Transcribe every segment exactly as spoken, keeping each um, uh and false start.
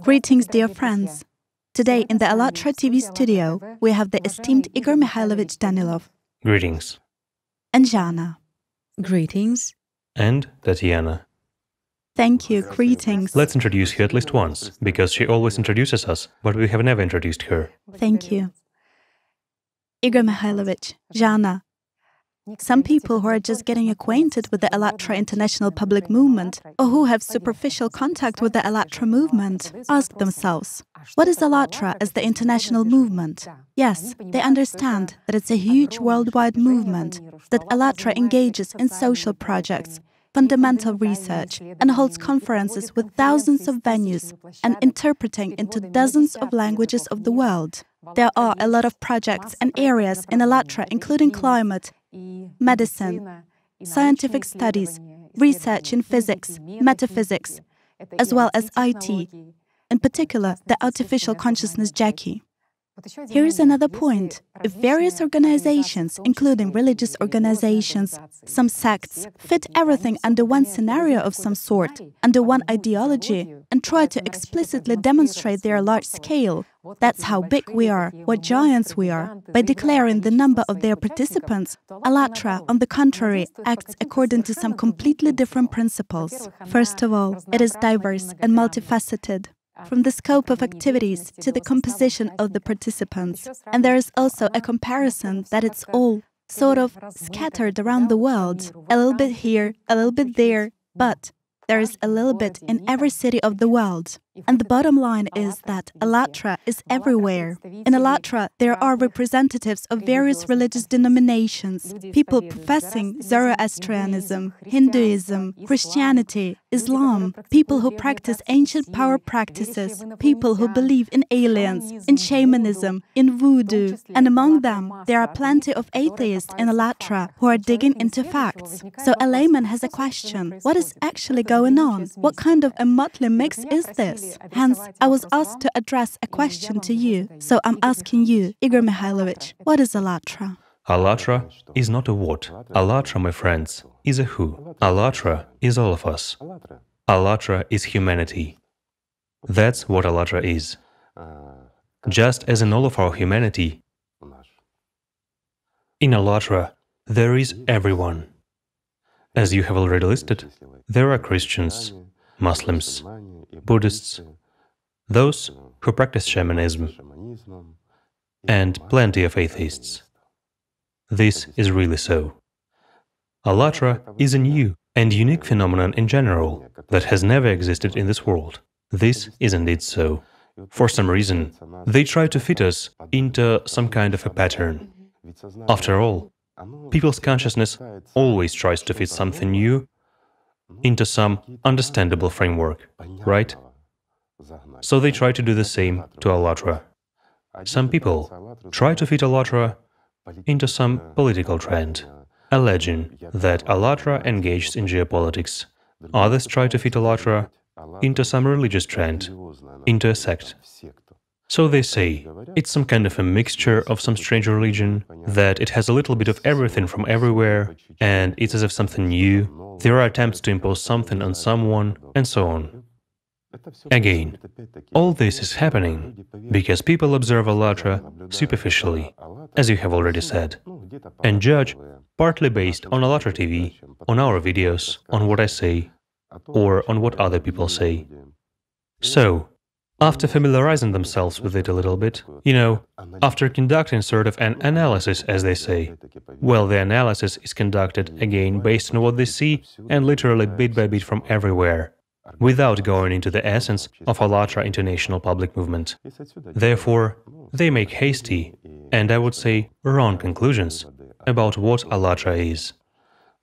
Greetings, dear friends. Today in the AllatRa T V studio, we have the esteemed Igor Mikhailovich Danilov. Greetings. And Zhanna. Greetings. And Tatyana. Thank you, greetings. Let's introduce her at least once, because she always introduces us, but we have never introduced her. Thank you. Igor Mikhailovich, Zhanna. Some people who are just getting acquainted with the AllatRa International Public Movement, or who have superficial contact with the AllatRa movement, ask themselves, what is AllatRa as the international movement? Yes, they understand that it's a huge worldwide movement, that AllatRa engages in social projects, fundamental research, and holds conferences with thousands of venues and interpreting into dozens of languages of the world. There are a lot of projects and areas in AllatRa, including climate, medicine, scientific studies, research in physics, metaphysics, as well as I T, in particular the artificial consciousness Jackie. Here is another point. If various organizations, including religious organizations, some sects, fit everything under one scenario of some sort, under one ideology, and try to explicitly demonstrate their large scale, that's how big we are, what giants we are, by declaring the number of their participants, AllatRa, on the contrary, acts according to some completely different principles. First of all, it is diverse and multifaceted, from the scope of activities to the composition of the participants. And there is also a comparison that it's all sort of scattered around the world, a little bit here, a little bit there, but there is a little bit in every city of the world. And the bottom line is that AllatRa is everywhere. In AllatRa, there are representatives of various religious denominations, people professing Zoroastrianism, Hinduism, Christianity, Islam, people who practice ancient power practices, people who believe in aliens, in shamanism, in voodoo. And among them, there are plenty of atheists in AllatRa who are digging into facts. So a layman has a question. What is actually going on? What kind of a motley mix is this? Hence, I was asked to address a question to you, so I'm asking you, Igor Mikhailovich, what is AllatRa? AllatRa is not a what. AllatRa, my friends, is a who. AllatRa is all of us. AllatRa is humanity. That's what AllatRa is. Just as in all of our humanity, in AllatRa there is everyone. As you have already listed, there are Christians, Muslims, Buddhists, those who practice shamanism, and plenty of atheists. This is really so. AllatRa is a new and unique phenomenon in general that has never existed in this world. This is indeed so. For some reason, they try to fit us into some kind of a pattern. After all, people's consciousness always tries to fit something new into some understandable framework, right? So they try to do the same to AllatRa. Some people try to fit AllatRa into some political trend, alleging that AllatRa engaged in geopolitics. Others try to fit AllatRa into some religious trend, into a sect. So they say, it's some kind of a mixture of some strange religion, that it has a little bit of everything from everywhere, and it's as if something new, there are attempts to impose something on someone, and so on. Again, all this is happening because people observe AllatRa superficially, as you have already said, and judge partly based on AllatRa T V, on our videos, on what I say, or on what other people say. So, after familiarizing themselves with it a little bit, you know, after conducting sort of an analysis, as they say, well, the analysis is conducted, again, based on what they see and literally bit by bit from everywhere, without going into the essence of AllatRa International Public Movement. Therefore, they make hasty, and I would say, wrong conclusions about what AllatRa is.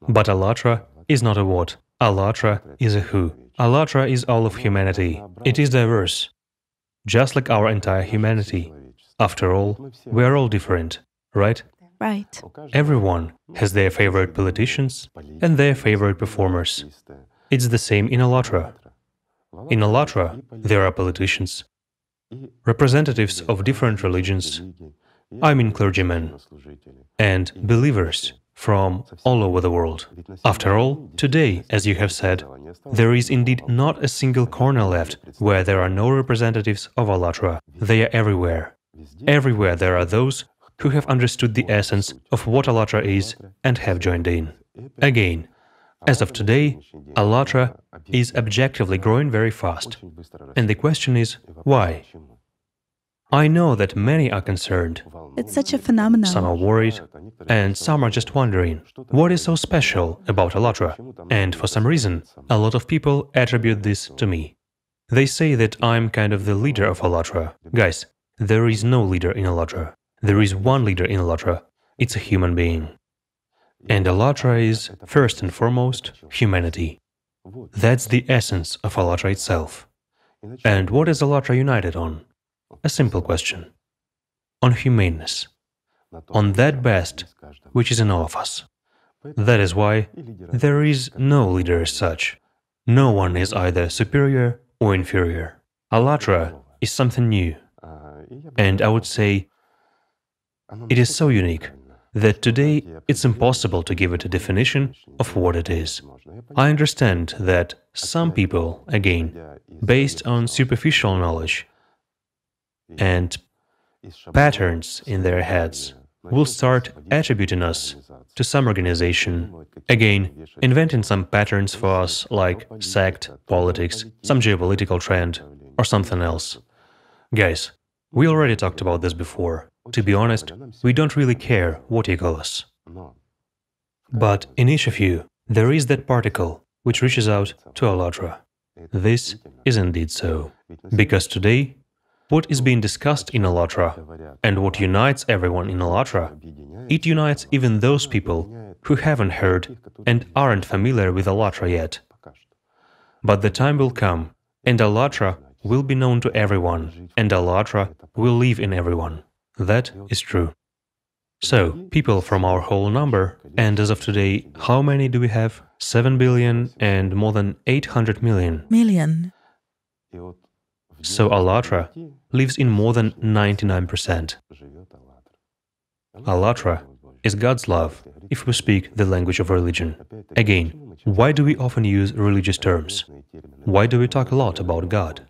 But AllatRa is not a what, AllatRa is a who. AllatRa is all of humanity, it is diverse, just like our entire humanity. After all, we are all different, right? Right. Everyone has their favorite politicians and their favorite performers. It's the same in AllatRa. In AllatRa, there are politicians, representatives of different religions, I mean clergymen, and believers from all over the world. After all, today, as you have said, there is indeed not a single corner left where there are no representatives of AllatRa. They are everywhere. Everywhere there are those who have understood the essence of what AllatRa is and have joined in. Again, as of today, AllatRa is objectively growing very fast. And the question is, why? I know that many are concerned. It's such a phenomenon. Some are worried, and some are just wondering, what is so special about AllatRa? And for some reason, a lot of people attribute this to me. They say that I'm kind of the leader of AllatRa. Guys, there is no leader in AllatRa. There is one leader in AllatRa. It's a human being. And AllatRa is, first and foremost, humanity. That's the essence of AllatRa itself. And what is AllatRa united on? A simple question. On humaneness. On that best, which is in all of us. That is why there is no leader as such. No one is either superior or inferior. AllatRa is something new. And I would say, it is so unique that today it's impossible to give it a definition of what it is. I understand that some people, again, based on superficial knowledge, and patterns in their heads will start attributing us to some organization, again, inventing some patterns for us, like sect, politics, some geopolitical trend, or something else. Guys, we already talked about this before. To be honest, we don't really care what you call us. But in each of you, there is that particle which reaches out to AllatRa. This is indeed so, because today, what is being discussed in AllatRa, and what unites everyone in AllatRa, it unites even those people who haven't heard and aren't familiar with AllatRa yet. But the time will come, and AllatRa will be known to everyone, and AllatRa will live in everyone. That is true. So, people from our whole number, and as of today, how many do we have? seven billion and more than eight hundred million. Million. So AllatRa lives in more than ninety-nine percent. AllatRa is God's love, if we speak the language of religion. Again, why do we often use religious terms? Why do we talk a lot about God?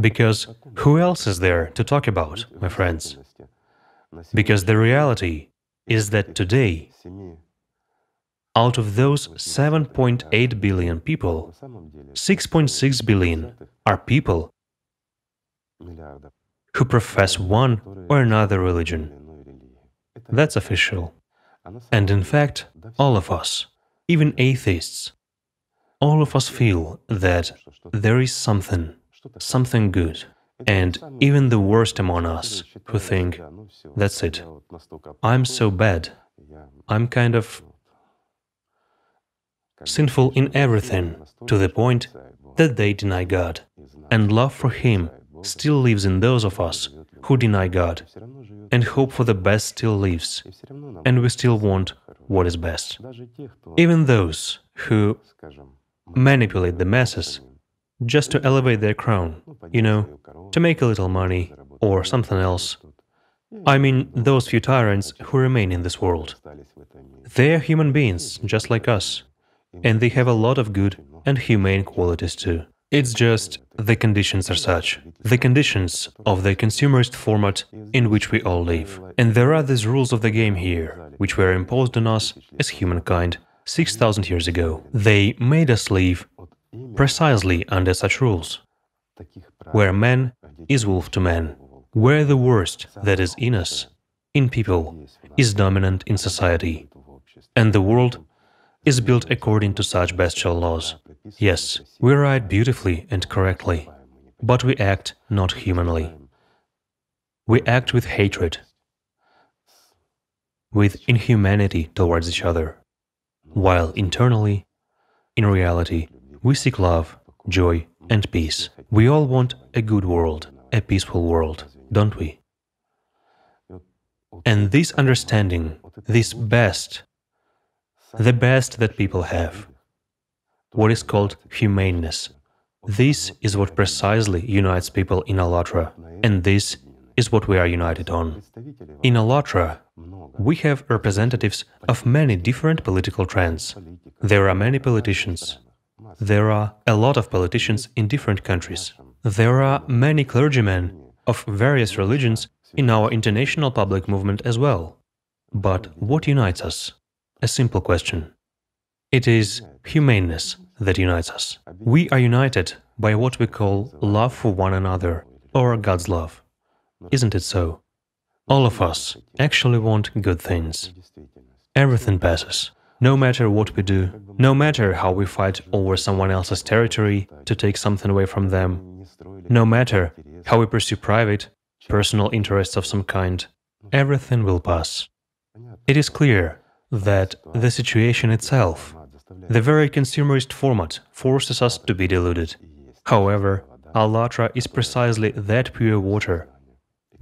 Because who else is there to talk about, my friends? Because the reality is that today, out of those seven point eight billion people, six point six billion are people who profess one or another religion. That's official. And in fact, all of us, even atheists, all of us feel that there is something, something good. And even the worst among us who think, that's it, I'm so bad, I'm kind of sinful in everything, to the point that they deny God. And love for Him still lives in those of us who deny God, and hope for the best still lives, and we still want what is best. Even those who manipulate the masses just to elevate their crown, you know, to make a little money or something else. I mean, those few tyrants who remain in this world. They are human beings, just like us. And they have a lot of good and humane qualities too. It's just the conditions are such. The conditions of the consumerist format in which we all live. And there are these rules of the game here, which were imposed on us as humankind six thousand years ago. They made us live precisely under such rules, where man is wolf to man, where the worst that is in us, in people, is dominant in society, and the world is built according to such bestial laws. Yes, we write beautifully and correctly, but we act not humanly. We act with hatred, with inhumanity towards each other, while internally, in reality, we seek love, joy and peace. We all want a good world, a peaceful world, don't we? And this understanding, this best, the best that people have, what is called humaneness. This is what precisely unites people in AllatRa, and this is what we are united on. In AllatRa, we have representatives of many different political trends. There are many politicians. There are a lot of politicians in different countries. There are many clergymen of various religions in our international public movement as well. But what unites us? A simple question. It is humaneness that unites us. We are united by what we call love for one another, or God's love. Isn't it so? All of us actually want good things. Everything passes. No matter what we do, no matter how we fight over someone else's territory to take something away from them, no matter how we pursue private, personal interests of some kind, everything will pass. It is clear that the situation itself, the very consumerist format, forces us to be deluded. However, AllatRa is precisely that pure water,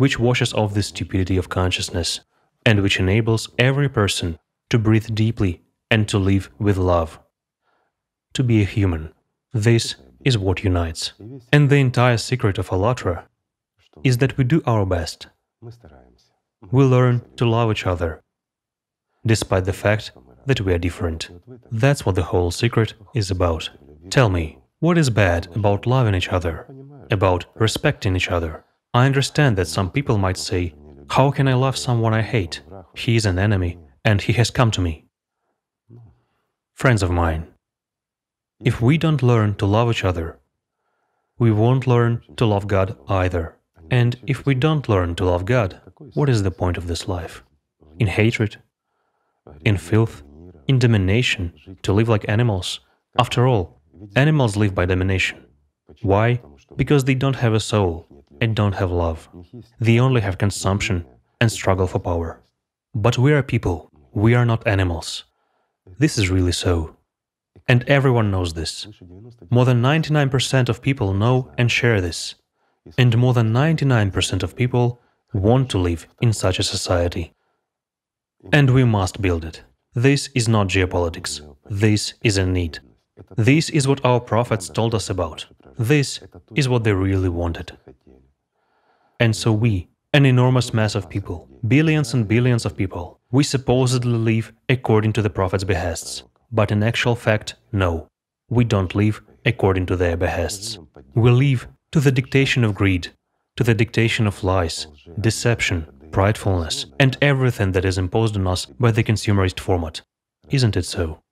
which washes off the stupidity of consciousness and which enables every person to breathe deeply and to live with love, to be a human. This is what unites. And the entire secret of AllatRa is that we do our best. We learn to love each other, despite the fact that we are different. That's what the whole secret is about. Tell me, what is bad about loving each other, about respecting each other? I understand that some people might say, how can I love someone I hate? He is an enemy, and he has come to me. Friends of mine, if we don't learn to love each other, we won't learn to love God either. And if we don't learn to love God, what is the point of this life? In hatred, in filth, in domination, to live like animals. After all, animals live by domination. Why? Because they don't have a soul and don't have love. They only have consumption and struggle for power. But we are people, we are not animals. This is really so. And everyone knows this. More than ninety-nine percent of people know and share this. And more than ninety-nine percent of people want to live in such a society. And we must build it. This is not geopolitics. This is a need. This is what our prophets told us about. This is what they really wanted. And so we, an enormous mass of people, billions and billions of people, we supposedly live according to the prophets' behests. But in actual fact, no, we don't live according to their behests. We live to the dictation of greed, to the dictation of lies, deception, pridefulness, and everything that is imposed on us by the consumerist format. Isn't it so?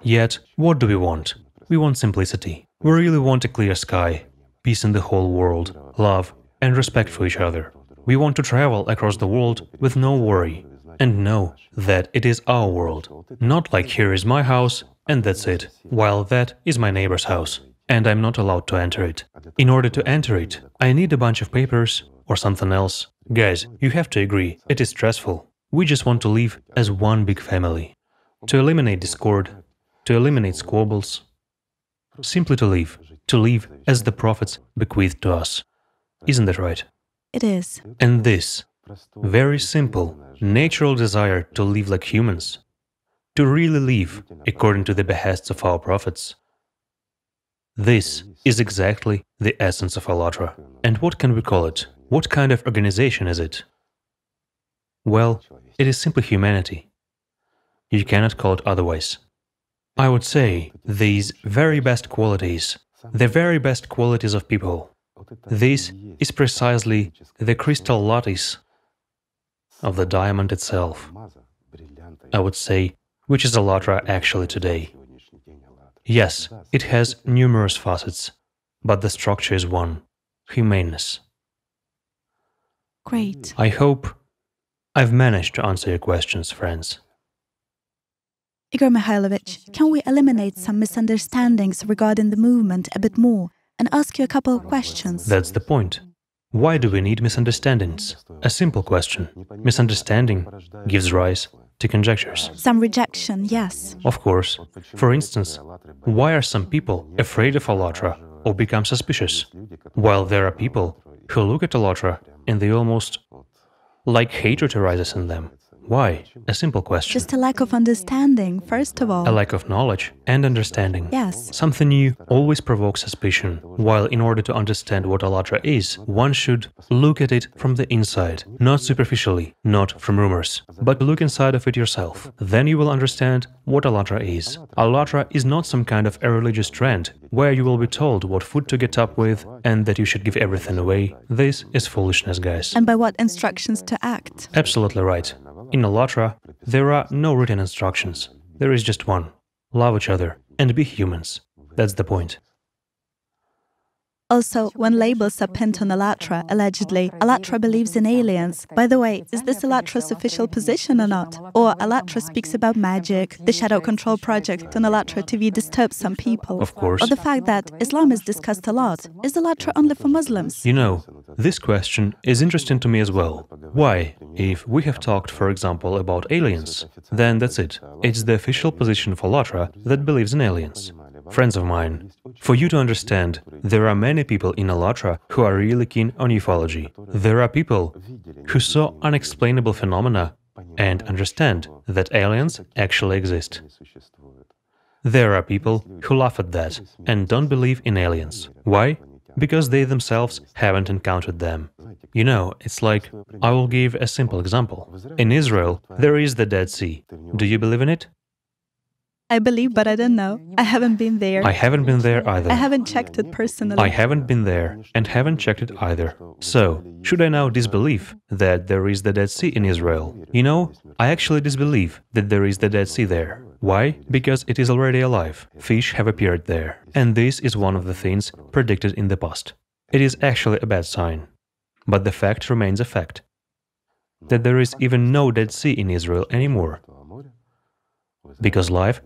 Yet, what do we want? We want simplicity. We really want a clear sky, peace in the whole world, love and respect for each other. We want to travel across the world with no worry and know that it is our world, not like here is my house and that's it, while that is my neighbor's house, and I'm not allowed to enter it. In order to enter it, I need a bunch of papers or something else. Guys, you have to agree, it is stressful. We just want to live as one big family, to eliminate discord, to eliminate squabbles, simply to live, to live as the prophets bequeathed to us. Isn't that right? It is. And this very simple, natural desire to live like humans, to really live according to the behests of our prophets, this is exactly the essence of AllatRa. And what can we call it? What kind of organization is it? Well, it is simply humanity. You cannot call it otherwise. I would say these very best qualities, the very best qualities of people, this is precisely the crystal lattice of the diamond itself, I would say, which is AllatRa actually today. Yes, it has numerous facets, but the structure is one – humaneness. Great. I hope I've managed to answer your questions, friends. Igor Mikhailovich, can we eliminate some misunderstandings regarding the movement a bit more and ask you a couple of questions? That's the point. Why do we need misunderstandings? A simple question. Misunderstanding gives rise to conjectures. Some rejection, yes. Of course. For instance, why are some people afraid of AllatRa or become suspicious, while there are people who look at AllatRa and they almost… like hatred arises in them? Why? A simple question. Just a lack of understanding, first of all. A lack of knowledge and understanding. Yes. Something new always provokes suspicion, while in order to understand what AllatRa is, one should look at it from the inside, not superficially, not from rumors, but look inside of it yourself. Then you will understand what AllatRa is. AllatRa is not some kind of a religious trend, where you will be told what food to get up with and that you should give everything away. This is foolishness, guys. And by what instructions to act. Absolutely right. In AllatRa, there are no written instructions. There is just one. Love each other and be humans. That's the point. Also, when labels are pinned on AllatRa, allegedly, AllatRa believes in aliens. By the way, is this AllatRa's official position or not? Or AllatRa speaks about magic, the shadow control project on AllatRa T V disturbs some people. Of course. Or the fact that Islam is discussed a lot. Is AllatRa only for Muslims? You know, this question is interesting to me as well. Why? If we have talked, for example, about aliens, then that's it. It's the official position of AllatRa that believes in aliens. Friends of mine, for you to understand, there are many people in AllatRa who are really keen on ufology. There are people who saw unexplainable phenomena and understand that aliens actually exist. There are people who laugh at that and don't believe in aliens. Why? Because they themselves haven't encountered them. You know, it's like… I will give a simple example. In Israel, there is the Dead Sea. Do you believe in it? I believe, but I don't know. I haven't been there. I haven't been there either. I haven't checked it personally. I haven't been there and haven't checked it either. So, should I now disbelieve that there is the Dead Sea in Israel? You know, I actually disbelieve that there is the Dead Sea there. Why? Because it is already alive. Fish have appeared there. And this is one of the things predicted in the past. It is actually a bad sign. But the fact remains a fact. That there is even no Dead Sea in Israel anymore. Because life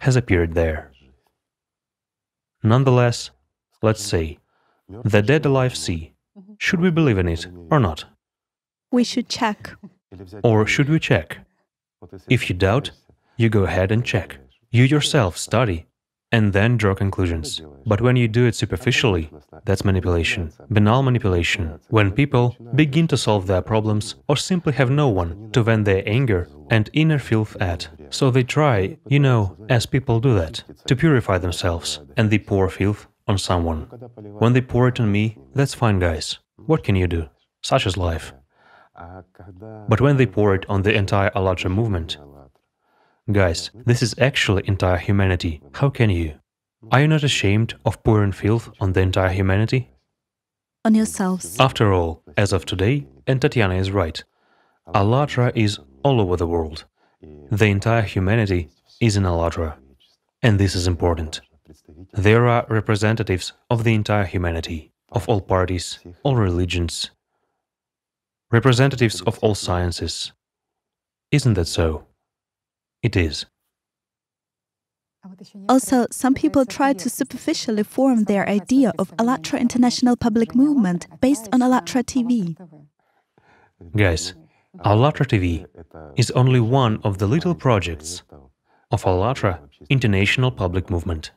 has appeared there. Nonetheless, let's say, the dead alive sea, should we believe in it or not? We should check. Or should we check? If you doubt, you go ahead and check. You yourself study and then draw conclusions. But when you do it superficially, that's manipulation, banal manipulation, when people begin to solve their problems or simply have no one to vent their anger and inner filth at. So they try, you know, as people do that, to purify themselves, and they pour filth on someone. When they pour it on me, that's fine, guys. What can you do? Such is life. But when they pour it on the entire AllatRa movement, guys, this is actually entire humanity. How can you? Are you not ashamed of pouring filth on the entire humanity? On yourselves. After all, as of today, and Tatyana is right, AllatRa is all over the world. The entire humanity is in AllatRa. And this is important. There are representatives of the entire humanity, of all parties, all religions, representatives of all sciences. Isn't that so? It is. Also, some people try to superficially form their idea of AllatRa International Public Movement based on AllatRa T V. Guys, AllatRa T V is only one of the little projects of AllatRa International Public Movement.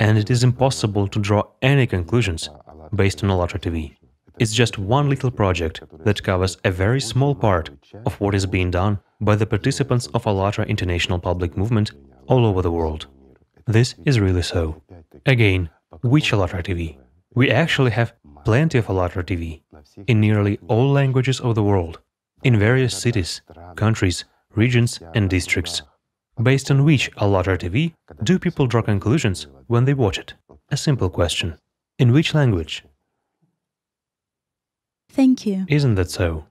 And it is impossible to draw any conclusions based on AllatRa T V. It's just one little project that covers a very small part of what is being done by the participants of AllatRa International Public Movement all over the world. This is really so. Again, which AllatRa T V? We actually have plenty of AllatRa T V in nearly all languages of the world, in various cities, countries, regions and districts. Based on which AllatRa T V do people draw conclusions when they watch it? A simple question. In which language? Thank you. Isn't that so?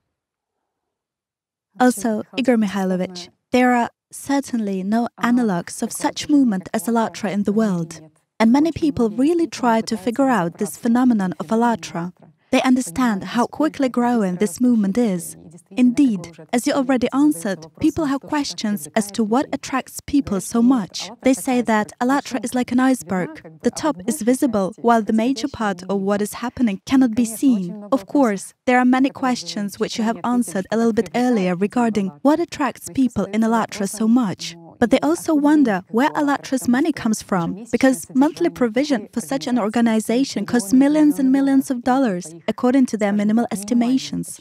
Also, Igor Mikhailovich, there are certainly no analogues of such movement as AllatRa in the world. And many people really try to figure out this phenomenon of AllatRa. They understand how quickly growing this movement is. Indeed, as you already answered, people have questions as to what attracts people so much. They say that AllatRa is like an iceberg. The top is visible, while the major part of what is happening cannot be seen. Of course, there are many questions which you have answered a little bit earlier regarding what attracts people in AllatRa so much. But they also wonder where AllatRa's money comes from, because monthly provision for such an organization costs millions and millions of dollars, according to their minimal estimations.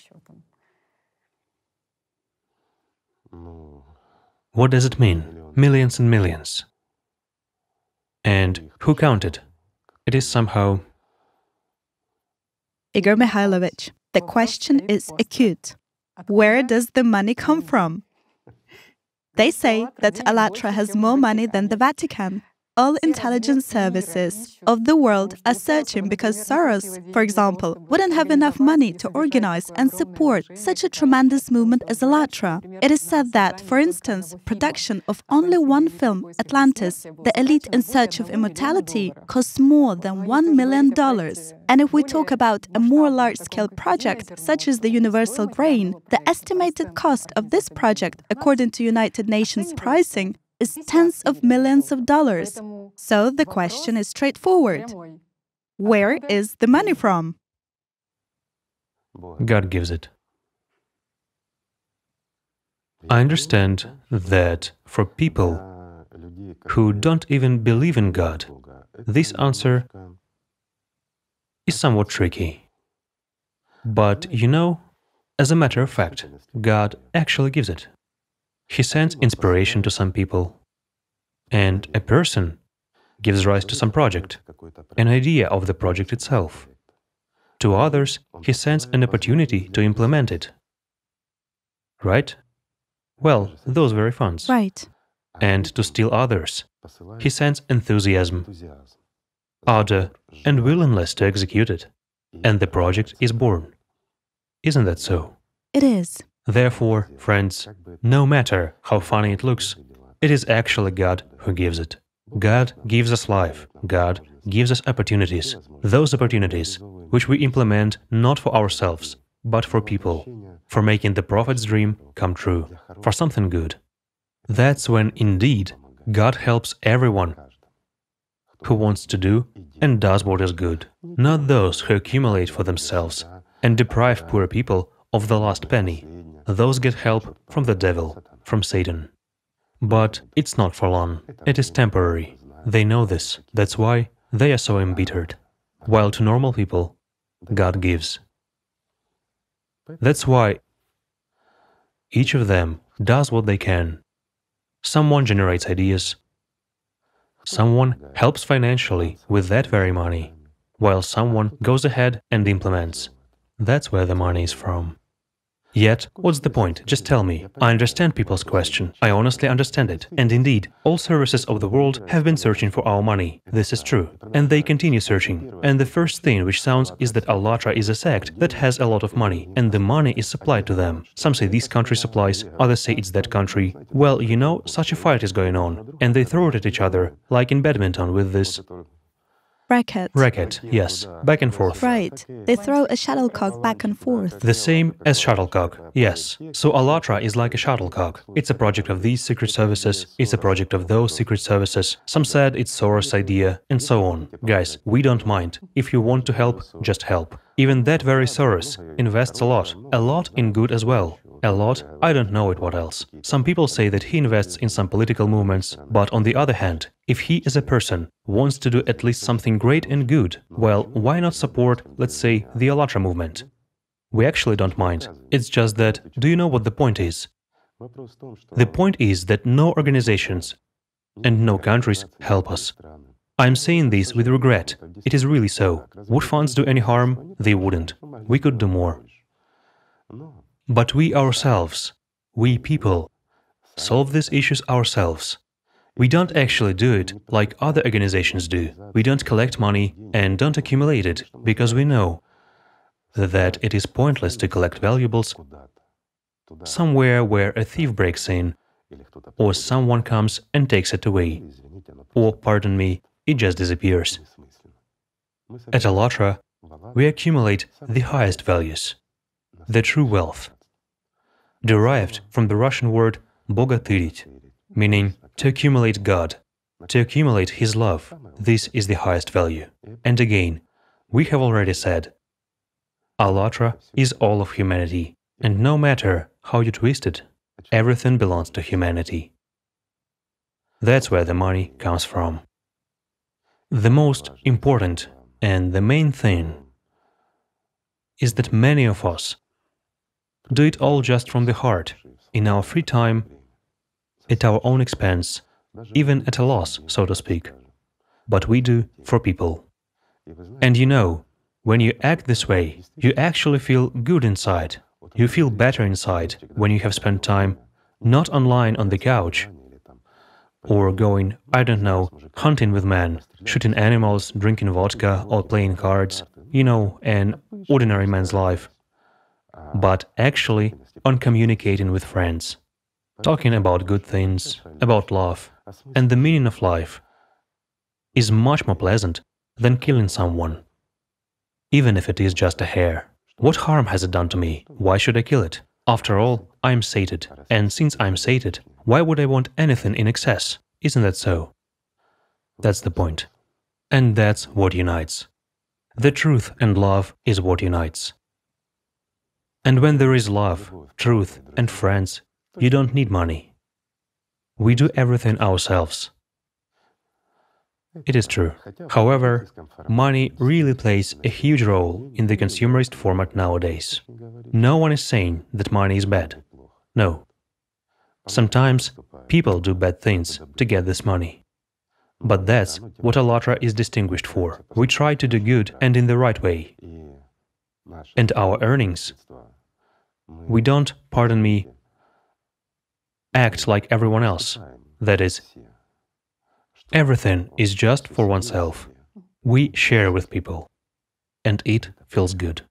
What does it mean? Millions and millions. And who counted? It is somehow... Igor Mikhailovich, the question is acute. Where does the money come from? They say that AllatRa has more money than the Vatican. All intelligence services of the world are searching because Soros, for example, wouldn't have enough money to organize and support such a tremendous movement as AllatRa. It is said that, for instance, production of only one film, Atlantis, The Elite in Search of Immortality, costs more than one million dollars. And if we talk about a more large-scale project, such as the Universal Grain, the estimated cost of this project, according to United Nations pricing, is tens of millions of dollars. So the question is straightforward. Where is the money from? God gives it. I understand that for people who don't even believe in God, this answer is somewhat tricky. But, you know, as a matter of fact, God actually gives it. He sends inspiration to some people, and a person gives rise to some project, an idea of the project itself. To others, he sends an opportunity to implement it. Right? Well, those very funds. Right. And to still others, he sends enthusiasm, ardor, and willingness to execute it, and the project is born. Isn't that so? It is. Therefore, friends, no matter how funny it looks, it is actually God who gives it. God gives us life, God gives us opportunities, those opportunities which we implement not for ourselves, but for people, for making the prophet's dream come true, for something good. That's when, indeed, God helps everyone who wants to do and does what is good, not those who accumulate for themselves and deprive poor people of the last penny. Those get help from the devil, from Satan. But it's not for long, it is temporary. They know this, that's why they are so embittered. While to normal people, God gives. That's why each of them does what they can. Someone generates ideas, someone helps financially with that very money, while someone goes ahead and implements. That's where the money is from. Yet, what's the point? Just tell me. I understand people's question. I honestly understand it. And indeed, all services of the world have been searching for our money. This is true. And they continue searching. And the first thing which sounds is that AllatRa is a sect that has a lot of money, and the money is supplied to them. Some say this country supplies, others say it's that country. Well, you know, such a fight is going on, and they throw it at each other, like in badminton with this... Racket. Racket, yes. Back and forth. Right. They throw a shuttlecock back and forth. The same as shuttlecock, yes. So AllatRa is like a shuttlecock. It's a project of these secret services, it's a project of those secret services. Some said it's Soros' idea, and so on. Guys, we don't mind. If you want to help, just help. Even that very Soros invests a lot. A lot in good as well. A lot, I don't know it what else. Some people say that he invests in some political movements, but on the other hand, if he as a person wants to do at least something great and good, well, why not support, let's say, the AllatRa movement? We actually don't mind. It's just that, do you know what the point is? The point is that no organizations and no countries help us. I'm saying this with regret. It is really so. Would funds do any harm? They wouldn't. We could do more. But we ourselves, we people, solve these issues ourselves. We don't actually do it like other organizations do. We don't collect money and don't accumulate it, because we know that it is pointless to collect valuables somewhere where a thief breaks in, or someone comes and takes it away, or, pardon me, it just disappears. At AllatRa, we accumulate the highest values, the true wealth, derived from the Russian word «bogatyrить», meaning to accumulate God, to accumulate His love. This is the highest value. And again, we have already said, AllatRa is all of humanity, and no matter how you twist it, everything belongs to humanity. That's where the money comes from. The most important and the main thing is that many of us do it all just from the heart, in our free time, at our own expense, even at a loss, so to speak. But we do for people. And you know, when you act this way, you actually feel good inside. You feel better inside when you have spent time not online on the couch or going, I don't know, hunting with men, shooting animals, drinking vodka or playing cards, you know, an ordinary man's life, but actually on communicating with friends, talking about good things, about love, and the meaning of life is much more pleasant than killing someone, even if it is just a hair. What harm has it done to me? Why should I kill it? After all, I am sated, and since I am sated, why would I want anything in excess? Isn't that so? That's the point. And that's what unites. The truth and love is what unites. And when there is love, truth, and friends, you don't need money. We do everything ourselves. It is true. However, money really plays a huge role in the consumerist format nowadays. No one is saying that money is bad. No. Sometimes people do bad things to get this money. But that's what AllatRa is distinguished for. We try to do good and in the right way. And our earnings, we don't, pardon me, act like everyone else. That is, everything is just for oneself. We share with people. And it feels good.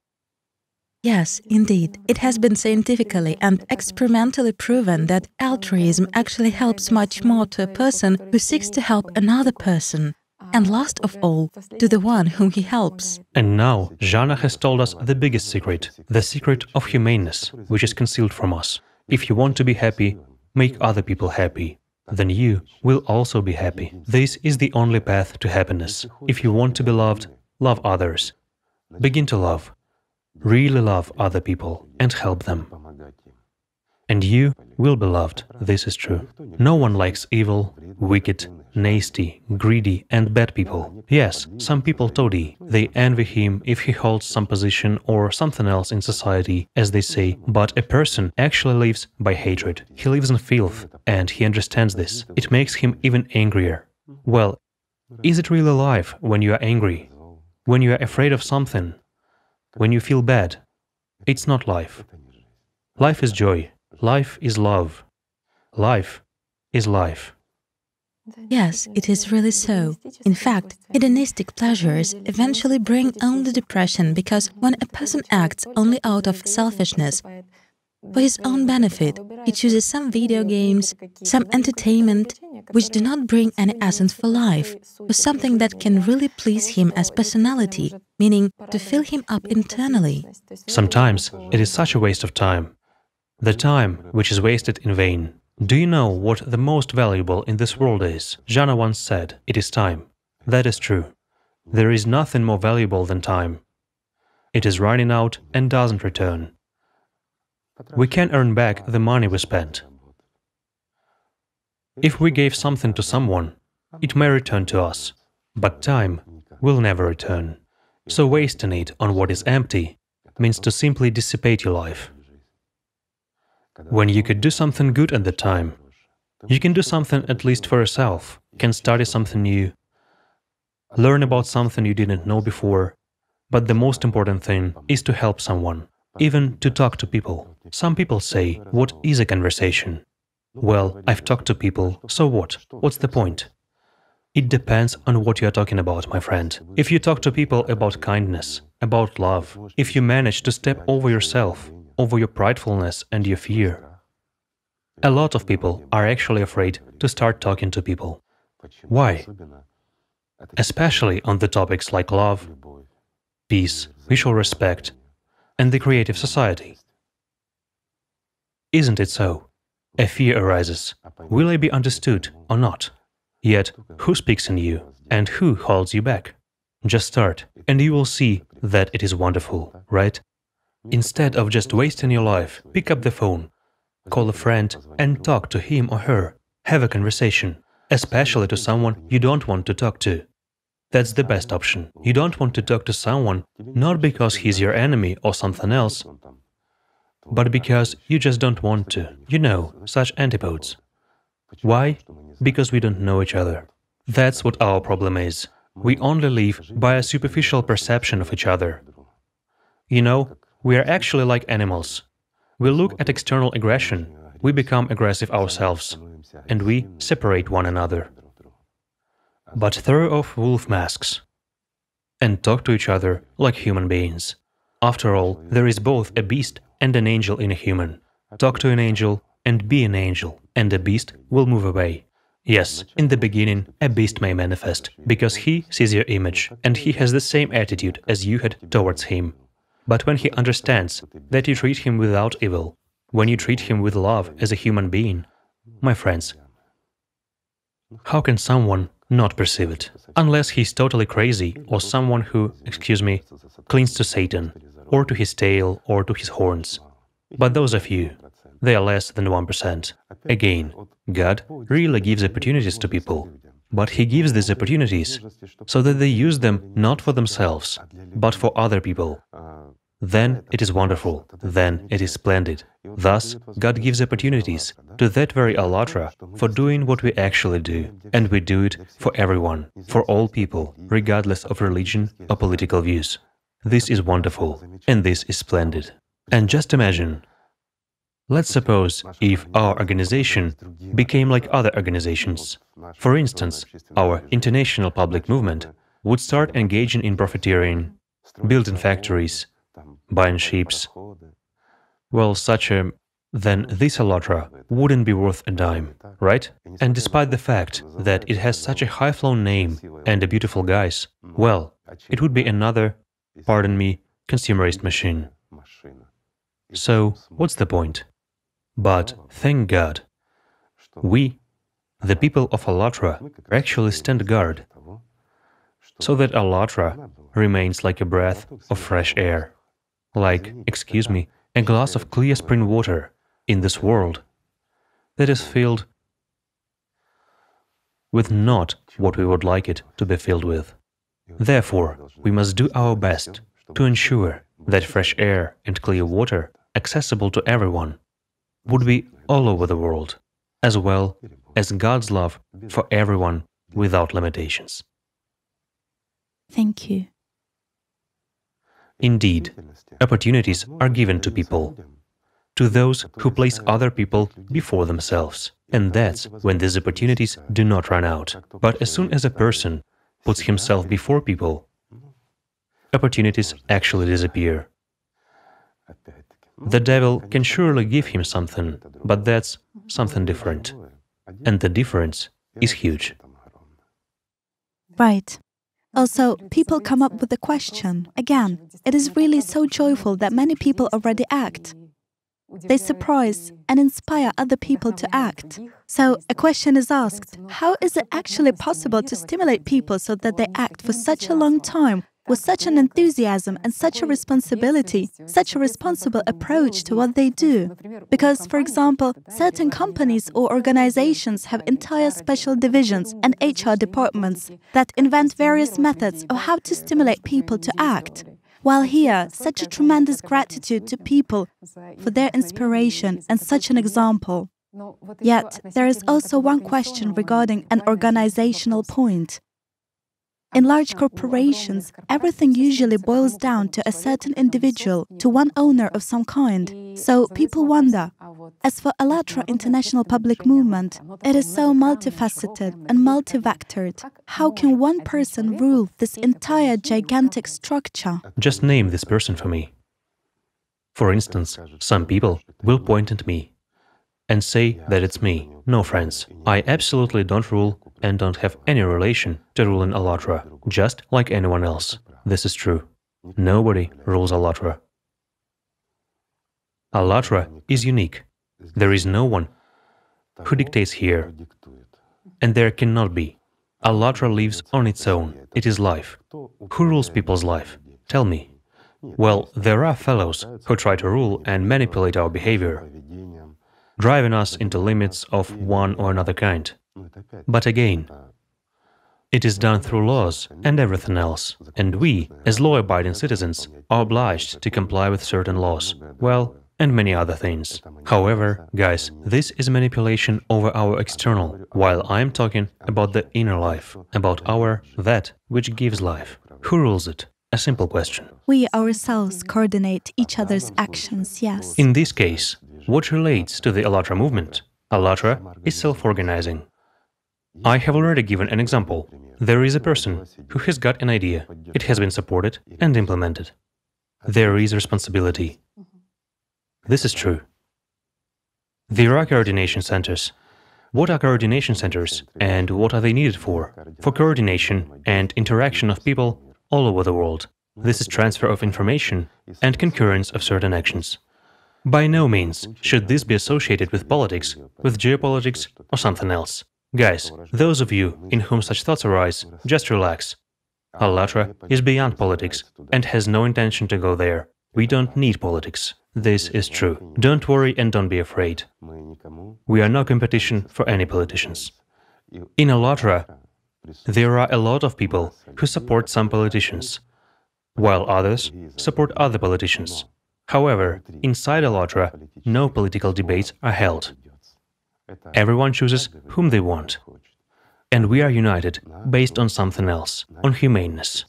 Yes, indeed. It has been scientifically and experimentally proven that altruism actually helps much more to a person who seeks to help another person, and last of all, to the one whom he helps. And now, Zhanna has told us the biggest secret, the secret of humaneness, which is concealed from us. If you want to be happy, make other people happy. Then you will also be happy. This is the only path to happiness. If you want to be loved, love others. Begin to love. Really love other people and help them. And you will be loved, this is true. No one likes evil, wicked, nasty, greedy and bad people. Yes, some people toady, they envy him if he holds some position or something else in society, as they say, but a person actually lives by hatred. He lives in filth, and he understands this. It makes him even angrier. Well, is it really life when you are angry, when you are afraid of something, when you feel bad? It's not life. Life is joy. Life is love. Life is life. Yes, it is really so. In fact, hedonistic pleasures eventually bring only depression, because when a person acts only out of selfishness, for his own benefit, he chooses some video games, some entertainment, which do not bring any essence for life, or something that can really please him as personality, meaning to fill him up internally. Sometimes it is such a waste of time. The time which is wasted in vain. Do you know what the most valuable in this world is? Zhanna once said, it is time. That is true. There is nothing more valuable than time. It is running out and doesn't return. We can earn back the money we spent. If we gave something to someone, it may return to us, but time will never return. So wasting it on what is empty means to simply dissipate your life. When you could do something good at the time, you can do something at least for yourself, can study something new, learn about something you didn't know before, but the most important thing is to help someone, even to talk to people. Some people say, what is a conversation? Well, I've talked to people, so what? What's the point? It depends on what you are talking about, my friend. If you talk to people about kindness, about love, if you manage to step over yourself, over your pridefulness and your fear. A lot of people are actually afraid to start talking to people. Why? Especially on the topics like love, peace, mutual respect, and the creative society. Isn't it so? A fear arises. Will I be understood or not? Yet, who speaks in you and who holds you back? Just start, and you will see that it is wonderful, right? Instead of just wasting your life, pick up the phone, call a friend and talk to him or her, have a conversation, especially to someone you don't want to talk to. That's the best option. You don't want to talk to someone not because he's your enemy or something else, but because you just don't want to. You know, such antipodes. Why? Because we don't know each other. That's what our problem is. We only live by a superficial perception of each other. You know, we are actually like animals. We look at external aggression, we become aggressive ourselves, and we separate one another. But throw off wolf masks and talk to each other like human beings. After all, there is both a beast and an angel in a human. Talk to an angel and be an angel, and a beast will move away. Yes, in the beginning, a beast may manifest, because he sees your image, and he has the same attitude as you had towards him. But when he understands that you treat him without evil, when you treat him with love as a human being, my friends, how can someone not perceive it? Unless he's totally crazy, or someone who, excuse me, clings to Satan, or to his tail, or to his horns. But those are few. They are less than one percent. Again, God really gives opportunities to people, but He gives these opportunities so that they use them not for themselves, but for other people. Then it is wonderful, then it is splendid. Thus, God gives opportunities to that very AllatRa for doing what we actually do, and we do it for everyone, for all people, regardless of religion or political views. This is wonderful, and this is splendid. And just imagine, let's suppose if our organization became like other organizations, for instance, our international public movement would start engaging in profiteering, building factories, buying ships, well, such a… then this AllatRa wouldn't be worth a dime, right? And despite the fact that it has such a high-flown name and a beautiful guise, well, it would be another, pardon me, consumerist machine. So, what's the point? But, thank God, we, the people of AllatRa, actually stand guard, so that AllatRa remains like a breath of fresh air, like, excuse me, a glass of clear spring water in this world that is filled with not what we would like it to be filled with. Therefore, we must do our best to ensure that fresh air and clear water, accessible to everyone, would be all over the world, as well as God's love for everyone without limitations. Thank you. Indeed, opportunities are given to people, to those who place other people before themselves. And that's when these opportunities do not run out. But as soon as a person puts himself before people, opportunities actually disappear. The devil can surely give him something, but that's something different. And the difference is huge. Right. Also, people come up with the question. Again, it is really so joyful that many people already act. They surprise and inspire other people to act. So, a question is asked, how is it actually possible to stimulate people so that they act for such a long time, with such an enthusiasm and such a responsibility, such a responsible approach to what they do? Because, for example, certain companies or organizations have entire special divisions and H R departments that invent various methods of how to stimulate people to act. While here, such a tremendous gratitude to people for their inspiration and such an example. Yet, there is also one question regarding an organizational point. In large corporations, everything usually boils down to a certain individual, to one owner of some kind. So people wonder. As for AllatRa International Public Movement, it is so multifaceted and multivectored. How can one person rule this entire gigantic structure? Just name this person for me. For instance, some people will point at me and say that it's me. No, friends, I absolutely don't rule and don't have any relation to ruling AllatRa, just like anyone else. This is true. Nobody rules AllatRa. AllatRa is unique. There is no one who dictates here, and there cannot be. AllatRa lives on its own. It is life. Who rules people's life? Tell me. Well, there are fellows who try to rule and manipulate our behavior, driving us into limits of one or another kind. But again, it is done through laws and everything else, and we, as law-abiding citizens, are obliged to comply with certain laws. Well, and many other things. However, guys, this is manipulation over our external, while I am talking about the inner life, about our that which gives life. Who rules it? A simple question. We ourselves coordinate each other's actions, yes. In this case, what relates to the AllatRa movement? AllatRa is self-organizing. I have already given an example. There is a person who has got an idea. It has been supported and implemented. There is responsibility. This is true. There are coordination centers. What are coordination centers and what are they needed for? For coordination and interaction of people all over the world. This is transfer of information and concurrence of certain actions. By no means should this be associated with politics, with geopolitics or something else. Guys, those of you in whom such thoughts arise, just relax. AllatRa is beyond politics and has no intention to go there. We don't need politics. This is true. Don't worry and don't be afraid. We are no competition for any politicians. In AllatRa, there are a lot of people who support some politicians, while others support other politicians. However, inside AllatRa, no political debates are held. Everyone chooses whom they want. And we are united based on something else, on humaneness.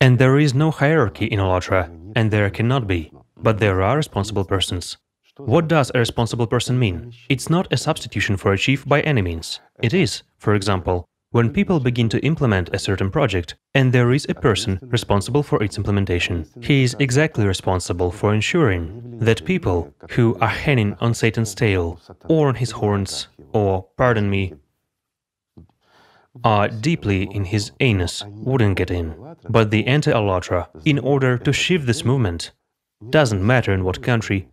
And there is no hierarchy in AllatRa, and there cannot be. But there are responsible persons. What does a responsible person mean? It's not a substitution for a chief by any means. It is, for example, when people begin to implement a certain project, and there is a person responsible for its implementation. He is exactly responsible for ensuring that people who are hanging on Satan's tail, or on his horns, or, pardon me, are deeply in his anus, wouldn't get in. But the anti-AllatRa, in order to shift this movement, doesn't matter in what country,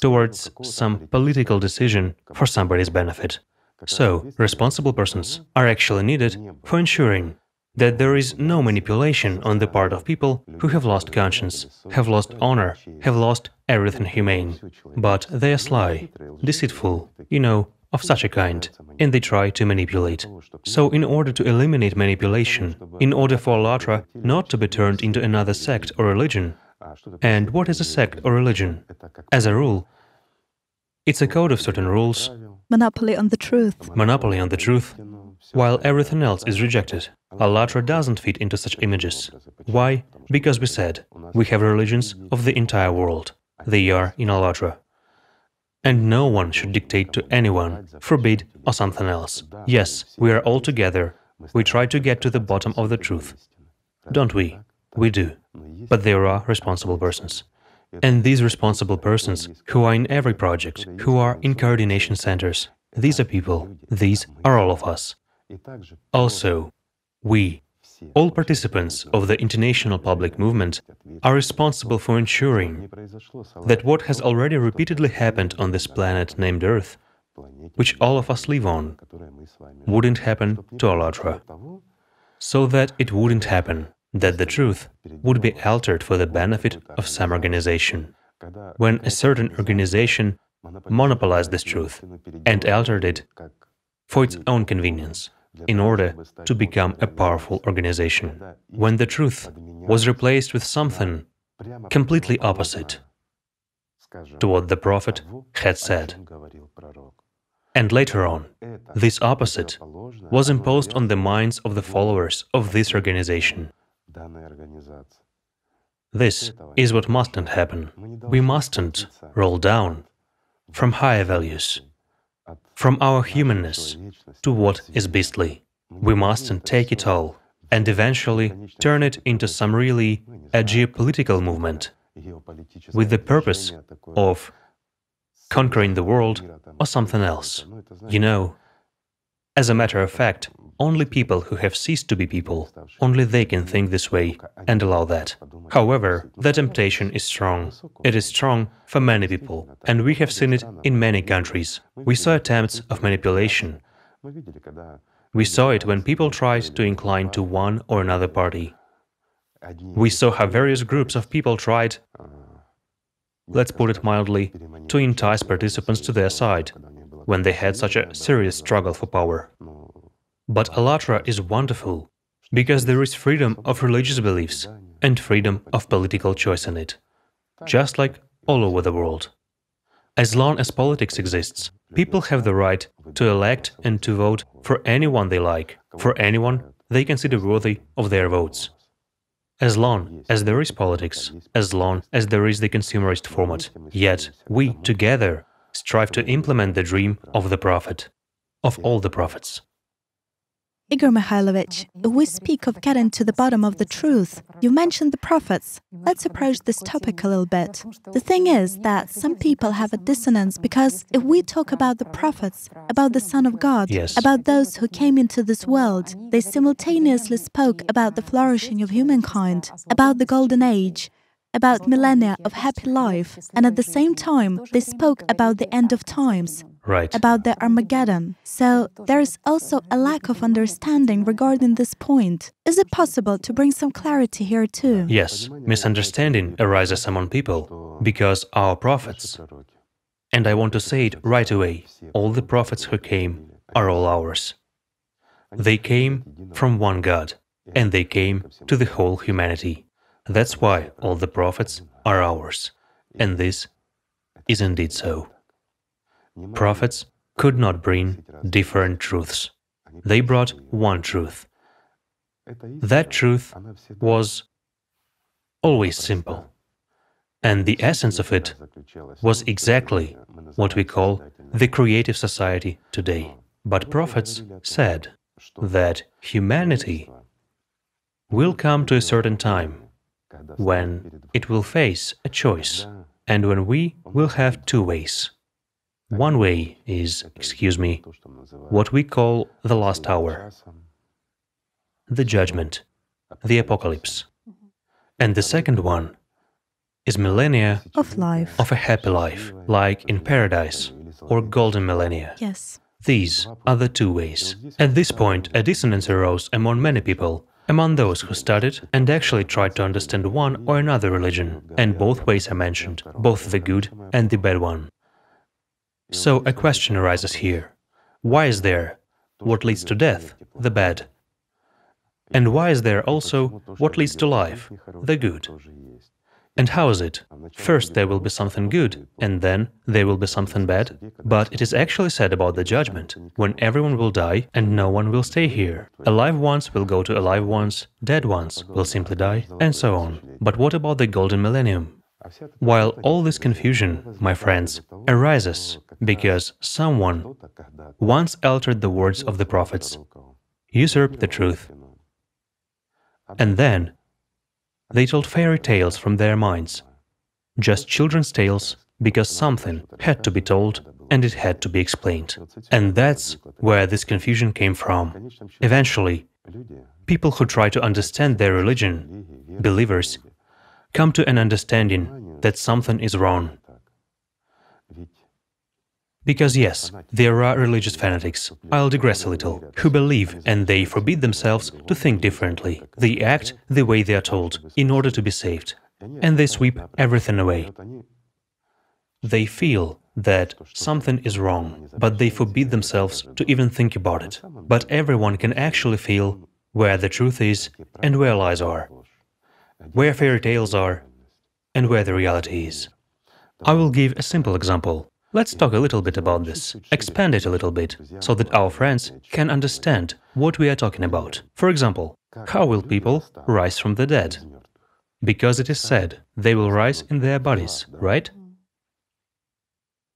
towards some political decision for somebody's benefit. So, responsible persons are actually needed for ensuring that there is no manipulation on the part of people who have lost conscience, have lost honor, have lost everything humane. But they are sly, deceitful, you know, of such a kind, and they try to manipulate. So, in order to eliminate manipulation, in order for AllatRa not to be turned into another sect or religion, and what is a sect or religion? As a rule, it's a code of certain rules, monopoly on the truth. Monopoly on the truth, while everything else is rejected. AllatRa doesn't fit into such images. Why? Because we said, we have religions of the entire world. They are in AllatRa. And no one should dictate to anyone, forbid or something else. Yes, we are all together. We try to get to the bottom of the truth. Don't we? We do. But there are responsible persons. And these responsible persons, who are in every project, who are in coordination centers, these are people, these are all of us. Also, we, all participants of the international public movement, are responsible for ensuring that what has already repeatedly happened on this planet named Earth, which all of us live on, wouldn't happen to AllatRa. So that it wouldn't happen, that the truth would be altered for the benefit of some organization. When a certain organization monopolized this truth and altered it for its own convenience, in order to become a powerful organization. When the truth was replaced with something completely opposite to what the Prophet had said. And later on, this opposite was imposed on the minds of the followers of this organization. This is what mustn't happen. We mustn't roll down from higher values, from our humanness to what is beastly. We mustn't take it all and eventually turn it into some really a geopolitical movement with the purpose of conquering the world or something else. You know, as a matter of fact, only people who have ceased to be people, only they can think this way and allow that. However, the temptation is strong. It is strong for many people, and we have seen it in many countries. We saw attempts of manipulation. We saw it when people tried to incline to one or another party. We saw how various groups of people tried, let's put it mildly, to entice participants to their side, when they had such a serious struggle for power. But AllatRa is wonderful, because there is freedom of religious beliefs and freedom of political choice in it. Just like all over the world. As long as politics exists, people have the right to elect and to vote for anyone they like, for anyone they consider worthy of their votes. As long as there is politics, as long as there is the consumerist format, yet we, together, strive to implement the dream of the prophet, of all the prophets. Igor Mikhailovich, we speak of getting to the bottom of the truth. You mentioned the prophets. Let's approach this topic a little bit. The thing is that some people have a dissonance because if we talk about the prophets, about the Son of God, yes, about those who came into this world, they simultaneously spoke about the flourishing of humankind, about the golden age, about millennia of happy life, and at the same time, they spoke about the end of times, right, about the Armageddon. So, there is also a lack of understanding regarding this point. Is it possible to bring some clarity here too? Yes, misunderstanding arises among people, because our prophets, and I want to say it right away, all the prophets who came are all ours. They came from one God, and they came to the whole humanity. That's why all the prophets are ours, and this is indeed so. Prophets could not bring different truths. They brought one truth. That truth was always simple, and the essence of it was exactly what we call the Creative Society today. But prophets said that humanity will come to a certain time when it will face a choice, and when we will have two ways. One way is, excuse me, what we call the last hour, the judgment, the apocalypse. And the second one is millennia of life, of a happy life, like in paradise or golden millennia. Yes. These are the two ways. At this point, a dissonance arose among many people, among those who studied and actually tried to understand one or another religion, and both ways are mentioned, both the good and the bad one. So a question arises here. Why is there what leads to death, the bad? And why is there also what leads to life, the good? And how is it? First there will be something good, and then there will be something bad. But it is actually said about the judgment, when everyone will die and no one will stay here. Alive ones will go to alive ones, dead ones will simply die, and so on. But what about the golden millennium? While all this confusion, my friends, arises because someone once altered the words of the prophets, usurped the truth, and then they told fairy tales from their minds, just children's tales, because something had to be told and it had to be explained. And that's where this confusion came from. Eventually, people who try to understand their religion, believers, come to an understanding that something is wrong. Because yes, there are religious fanatics, I'll digress a little, who believe and they forbid themselves to think differently. They act the way they are told, in order to be saved, and they sweep everything away. They feel that something is wrong, but they forbid themselves to even think about it. But everyone can actually feel where the truth is and where lies are, where fairy tales are and where the reality is. I will give a simple example. Let's talk a little bit about this, expand it a little bit, so that our friends can understand what we are talking about. For example, how will people rise from the dead? Because it is said, they will rise in their bodies, right?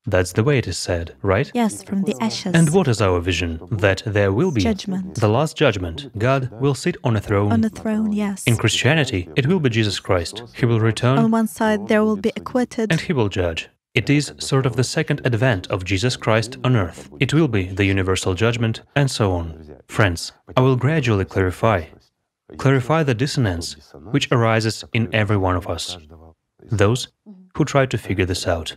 That's the way it is said, right? Yes, from the ashes. And what is our vision? That there will be judgment, the last judgment. God will sit on a throne. On a throne, yes. In Christianity, it will be Jesus Christ. He will return. On one side, there will be acquitted. And He will judge. It is sort of the second advent of Jesus Christ on earth. It will be the universal judgment, and so on. Friends, I will gradually clarify, clarify the dissonance which arises in every one of us, those who try to figure this out,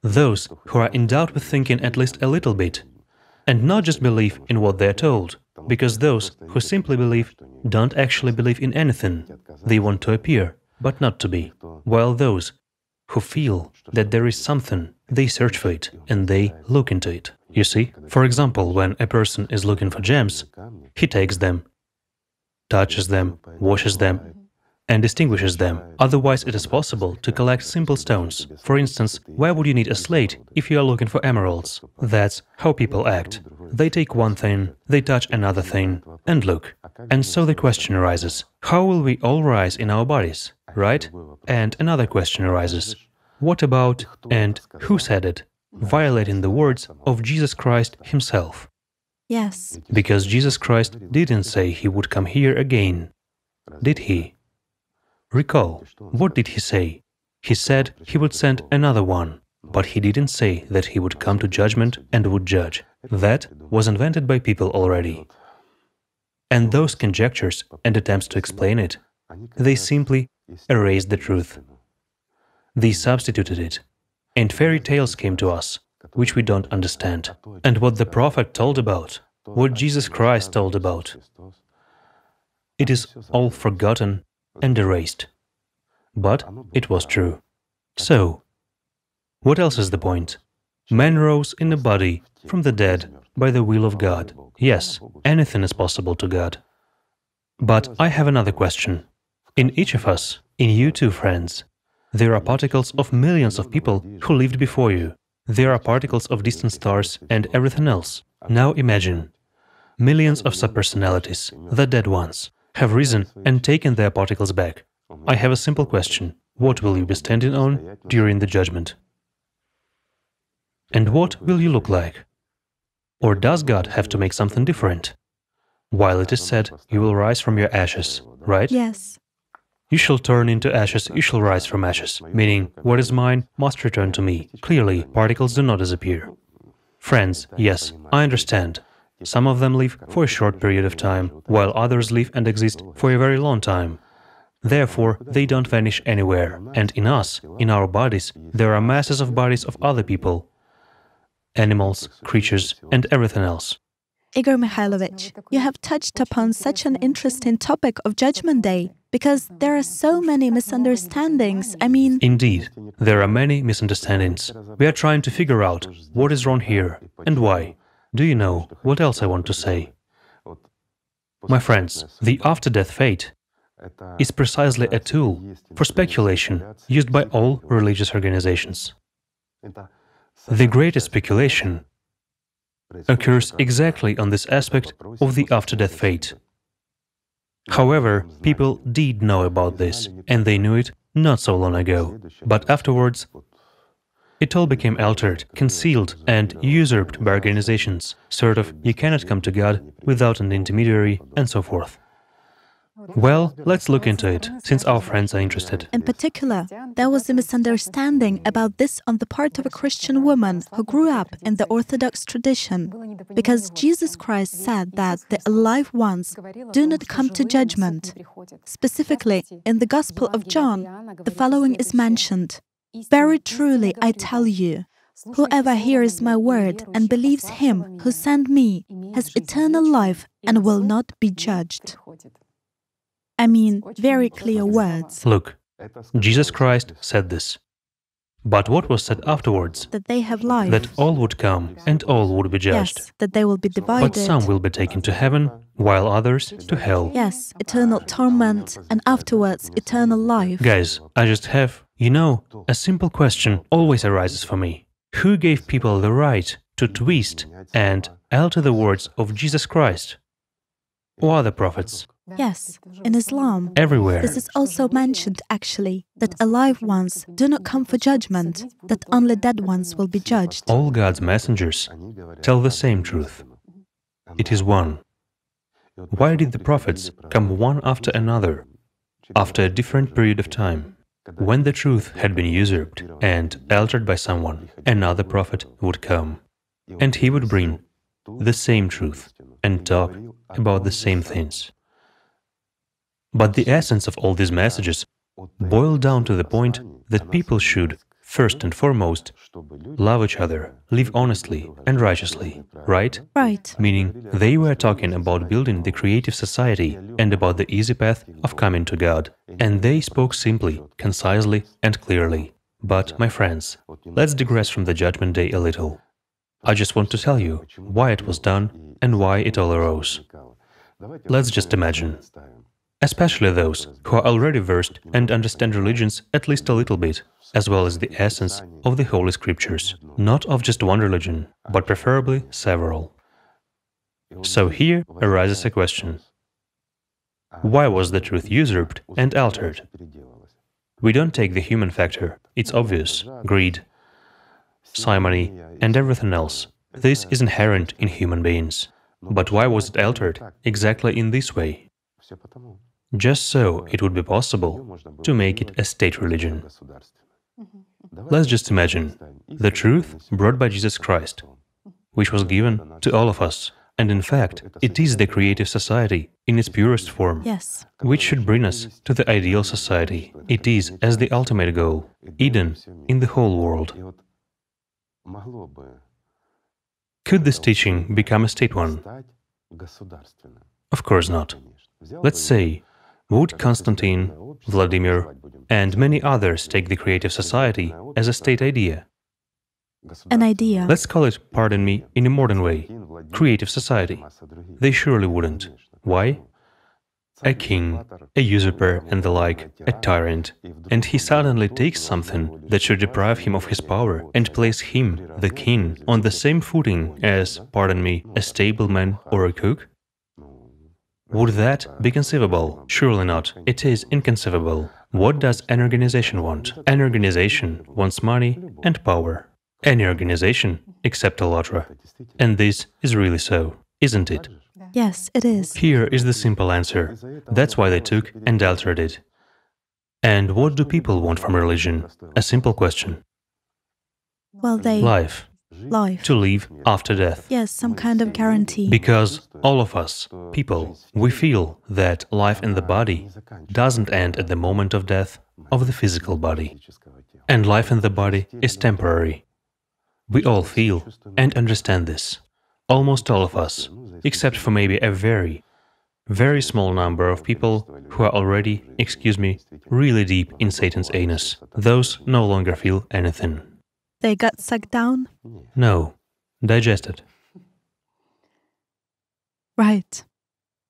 those who are endowed with thinking at least a little bit, and not just believe in what they are told, because those who simply believe don't actually believe in anything. They want to appear, but not to be, while those who feel that there is something, they search for it, and they look into it. You see? For example, when a person is looking for gems, he takes them, touches them, washes them, and distinguishes them. Otherwise, it is possible to collect simple stones. For instance, why would you need a slate if you are looking for emeralds? That's how people act. They take one thing, they touch another thing, and look. And so the question arises, how will we all rise in our bodies, right? And another question arises, what about and who said it, violating the words of Jesus Christ himself? Yes. Because Jesus Christ didn't say he would come here again, did he? Recall, what did he say? He said he would send another one, but he didn't say that he would come to judgment and would judge. That was invented by people already. And those conjectures and attempts to explain it, they simply erased the truth. They substituted it. And fairy tales came to us, which we don't understand. And what the prophet told about, what Jesus Christ told about, it is all forgotten and erased. But it was true. So, what else is the point? Man rose in a body from the dead by the will of God. Yes, anything is possible to God. But I have another question. In each of us, in you two, friends, there are particles of millions of people who lived before you. There are particles of distant stars and everything else. Now imagine, millions of subpersonalities, the dead ones, have risen and taken their particles back. I have a simple question. What will you be standing on during the judgment? And what will you look like? Or does God have to make something different? While it is said, you will rise from your ashes, right? Yes. You shall turn into ashes, you shall rise from ashes, meaning, what is mine must return to me. Clearly, particles do not disappear. Friends, yes, I understand. Some of them live for a short period of time, while others live and exist for a very long time. Therefore, they don't vanish anywhere. And in us, in our bodies, there are masses of bodies of other people, animals, creatures, and everything else. Igor Mikhailovich, you have touched upon such an interesting topic of Judgment Day, because there are so many misunderstandings, I mean… Indeed, there are many misunderstandings. We are trying to figure out what is wrong here and why. Do you know what else I want to say? My friends, the after-death fate is precisely a tool for speculation used by all religious organizations. The greatest speculation occurs exactly on this aspect of the after-death fate. However, people did know about this, and they knew it not so long ago. But afterwards, it all became altered, concealed, and usurped by organizations, sort of, you cannot come to God without an intermediary, and so forth. Well, let's look into it, since our friends are interested. In particular, there was a misunderstanding about this on the part of a Christian woman who grew up in the Orthodox tradition, because Jesus Christ said that the alive ones do not come to judgment. Specifically, in the Gospel of John, the following is mentioned. Very truly, I tell you, whoever hears my word and believes him who sent me has eternal life and will not be judged. I mean, very clear words. Look, Jesus Christ said this. But what was said afterwards? That they have life. That all would come and all would be judged. Yes, that they will be divided. But some will be taken to heaven, while others to hell. Yes, eternal torment and afterwards eternal life. Guys, I just have… You know, a simple question always arises for me. Who gave people the right to twist and alter the words of Jesus Christ or other prophets? Yes, in Islam. Everywhere. This is also mentioned, actually, that alive ones do not come for judgment, that only dead ones will be judged. All God's messengers tell the same truth. It is one. Why did the prophets come one after another, after a different period of time? When the truth had been usurped and altered by someone, another prophet would come, and he would bring the same truth and talk about the same things. But the essence of all these messages boiled down to the point that people should, first and foremost, love each other, live honestly and righteously, right? Right. Meaning, they were talking about building the Creative Society and about the easy path of coming to God. And they spoke simply, concisely and clearly. But, my friends, let's digress from the Judgment Day a little. I just want to tell you why it was done and why it all arose. Let's just imagine. especially those who are already versed and understand religions at least a little bit, as well as the essence of the Holy Scriptures, not of just one religion, but preferably several. So here arises a question. Why was the truth usurped and altered? We don't take the human factor, it's obvious, greed, simony and everything else. This is inherent in human beings. But why was it altered exactly in this way? Just so it would be possible to make it a state religion. Let's just imagine the truth brought by Jesus Christ, which was given to all of us. And in fact, it is the Creative Society in its purest form, yes, which should bring us to the ideal society. It is as the ultimate goal, Eden in the whole world. Could this teaching become a state one? Of course not. Let's say, would Constantine, Vladimir, and many others take the Creative Society as a state idea? An idea. Let's call it, pardon me, in a modern way, Creative Society. They surely wouldn't. Why? A king, a usurper and the like, a tyrant, and he suddenly takes something that should deprive him of his power and place him, the king, on the same footing as, pardon me, a stableman or a cook? Would that be conceivable? Surely not. It is inconceivable. What does an organization want? An organization wants money and power. Any organization except AllatRa. And this is really so, isn't it? Yes, it is. Here is the simple answer. That's why they took and altered it. And what do people want from religion? A simple question. Well, they... Life. Life. To live after death. Yes, some kind of guarantee. Because all of us, people, we feel that life in the body doesn't end at the moment of death of the physical body. And life in the body is temporary. We all feel and understand this. Almost all of us, except for maybe a very, very small number of people who are already, excuse me, really deep in Satan's anus. Those no longer feel anything. They got sucked down? No, digested. Right.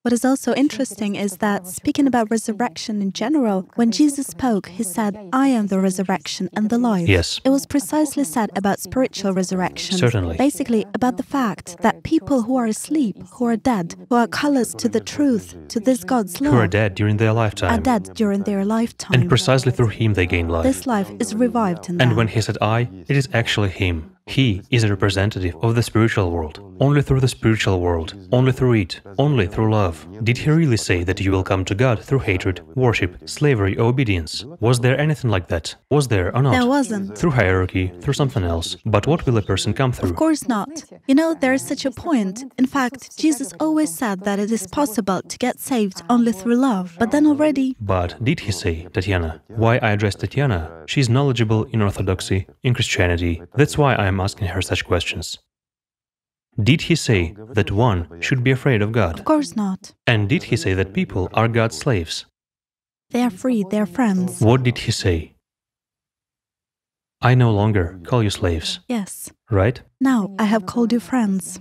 What is also interesting is that, speaking about resurrection in general, when Jesus spoke, he said, "I am the resurrection and the life." Yes. It was precisely said about spiritual resurrection. Certainly. Basically, about the fact that people who are asleep, who are dead, who are callous to the truth, to this God's love, who are dead during their lifetime, are dead during their lifetime. And precisely through him they gain life. This life is revived in them. And when he said "I," it is actually him. He is a representative of the spiritual world. Only through the spiritual world, only through it, only through love. Did he really say that you will come to God through hatred, worship, slavery, or obedience? Was there anything like that? Was there or not? There wasn't. Through hierarchy, through something else. But what will a person come through? Of course not. You know, there is such a point. In fact, Jesus always said that it is possible to get saved only through love. But then already... But did he say, Tatyana? Why I address Tatyana? She is knowledgeable in Orthodoxy, in Christianity. That's why I am asking her such questions. Did he say that one should be afraid of God? Of course not. And did he say that people are God's slaves? They are free, they are friends. What did he say? I no longer call you slaves. Yes. Right? Now I have called you friends.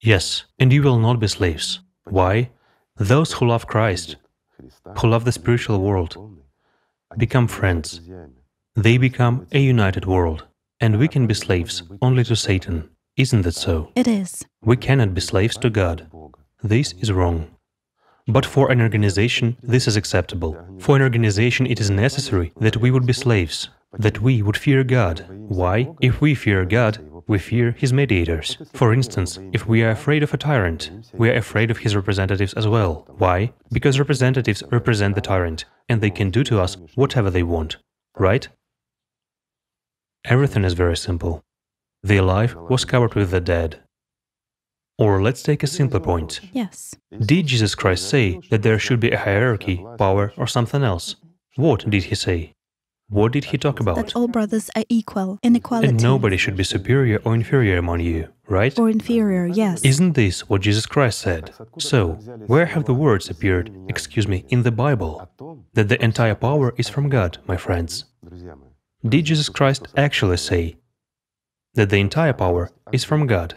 Yes, and you will not be slaves. Why? Those who love Christ, who love the spiritual world, become friends. They become a united world. And we can be slaves only to Satan. Isn't that so? It is. We cannot be slaves to God. This is wrong. But for an organization, this is acceptable. For an organization, it is necessary that we would be slaves, that we would fear God. Why? If we fear God, we fear his mediators. For instance, if we are afraid of a tyrant, we are afraid of his representatives as well. Why? Because representatives represent the tyrant, and they can do to us whatever they want. Right? Everything is very simple. The alive was covered with the dead. Or let's take a simpler point. Yes. Did Jesus Christ say that there should be a hierarchy, power, or something else? What did he say? What did he talk about? That all brothers are equal, inequality. And nobody should be superior or inferior among you, right? Or inferior, yes. Isn't this what Jesus Christ said? So, where have the words appeared, excuse me, in the Bible, that the entire power is from God, my friends? Did Jesus Christ actually say that the entire power is from God?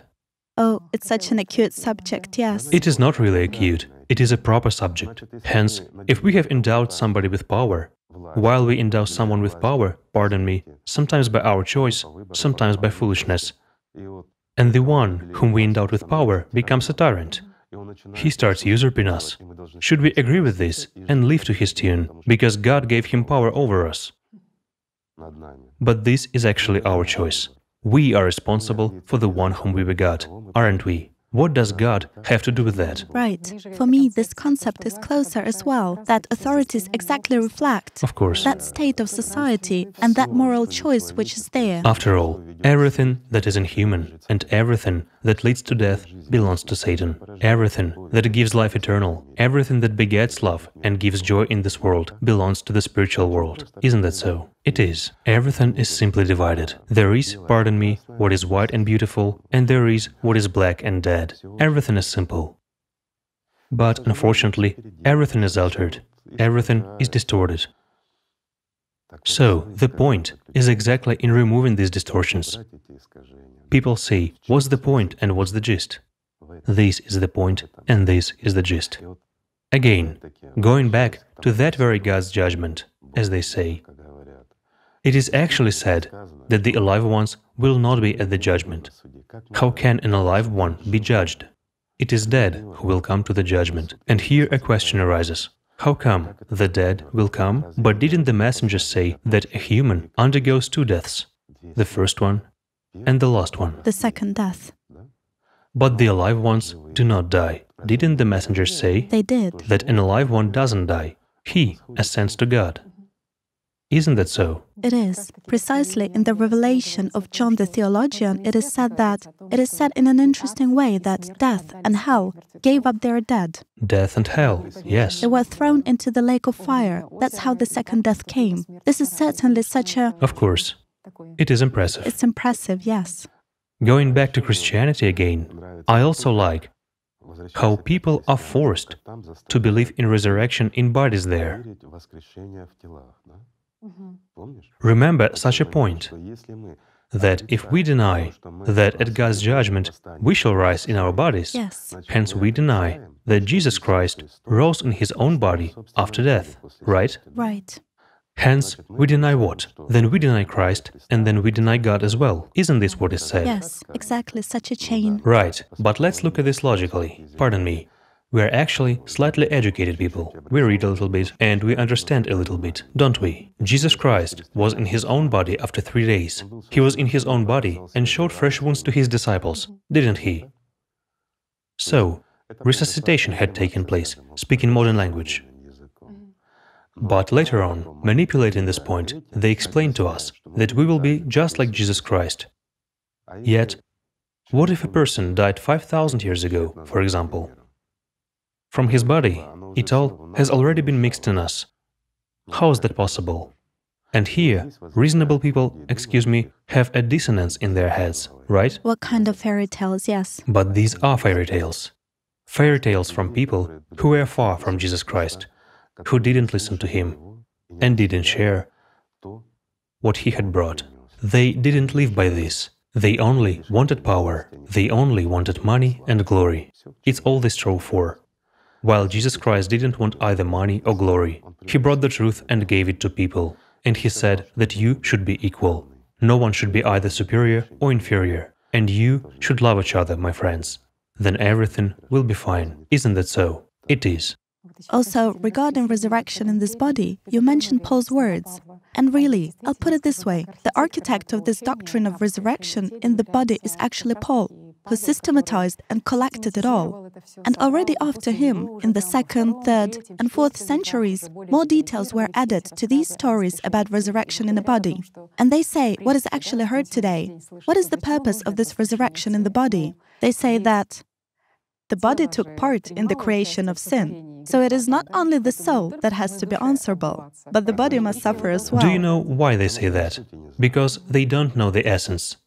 Oh, it's such an acute subject, yes. It is not really acute. It is a proper subject. Hence, if we have endowed somebody with power, while we endow someone with power, pardon me, sometimes by our choice, sometimes by foolishness, and the one whom we endowed with power becomes a tyrant. He starts usurping us. Should we agree with this and live to his tune, because God gave him power over us? But this is actually our choice. We are responsible for the one whom we begot, aren't we? What does God have to do with that? Right. For me, this concept is closer as well, that authorities exactly reflect of course. that state of society and that moral choice which is there. After all, everything that is inhuman and everything that leads to death belongs to Satan. Everything that gives life eternal, everything that begets love and gives joy in this world belongs to the spiritual world. Isn't that so? It is. Everything is simply divided. There is, pardon me, what is white and beautiful, and there is what is black and dead. Everything is simple. But, unfortunately, everything is altered, everything is distorted. So, the point is exactly in removing these distortions. People say, what's the point and what's the gist? This is the point and this is the gist. Again, going back to that very God's judgment, as they say. It is actually said that the alive ones will not be at the judgment. How can an alive one be judged? It is dead who will come to the judgment. And here a question arises. How come the dead will come? But didn't the messengers say that a human undergoes two deaths? The first one and the last one. The second death. But the alive ones do not die. Didn't the messengers say they did. that an alive one doesn't die? He ascends to God. Isn't that so? It is. Precisely in the Revelation of John the Theologian, it is said that, it is said in an interesting way that death and hell gave up their dead. Death and hell, yes. They were thrown into the lake of fire. That's how the second death came. This is certainly such a... Of course. It is impressive. It's impressive, yes. Going back to Christianity again, I also like how people are forced to believe in resurrection in bodies there. Remember such a point, that if we deny that at God's judgment we shall rise in our bodies, yes. hence we deny that Jesus Christ rose in His own body after death, right? Right. Hence, we deny what? Then we deny Christ, and then we deny God as well. Isn't this what is said? Yes, exactly, such a chain. Right, but let's look at this logically. Pardon me. We are actually slightly educated people. We read a little bit and we understand a little bit, don't we? Jesus Christ was in His own body after three days. He was in His own body and showed fresh wounds to His disciples, didn't He? So, resuscitation had taken place, speaking modern language. But later on, manipulating this point, they explained to us that we will be just like Jesus Christ. Yet, what if a person died five thousand years ago, for example? From his body, it all has already been mixed in us. How is that possible? And here, reasonable people, excuse me, have a dissonance in their heads, right? What kind of fairy tales, yes. But these are fairy tales. Fairy tales from people who were far from Jesus Christ, who didn't listen to Him and didn't share what He had brought. They didn't live by this. They only wanted power. They only wanted money and glory. It's all they strove for. While Jesus Christ didn't want either money or glory, He brought the truth and gave it to people. And He said that you should be equal. No one should be either superior or inferior. And you should love each other, my friends. Then everything will be fine. Isn't that so? It is. Also, regarding resurrection in this body, you mentioned Paul's words. And really, I'll put it this way, the architect of this doctrine of resurrection in the body is actually Paul, who systematized and collected it all. And already after him, in the second, third, and fourth centuries, more details were added to these stories about resurrection in a body. And they say what is actually heard today. What is the purpose of this resurrection in the body? They say that the body took part in the creation of sin, so it is not only the soul that has to be answerable, but the body must suffer as well. Do you know why they say that? Because they don't know the essence.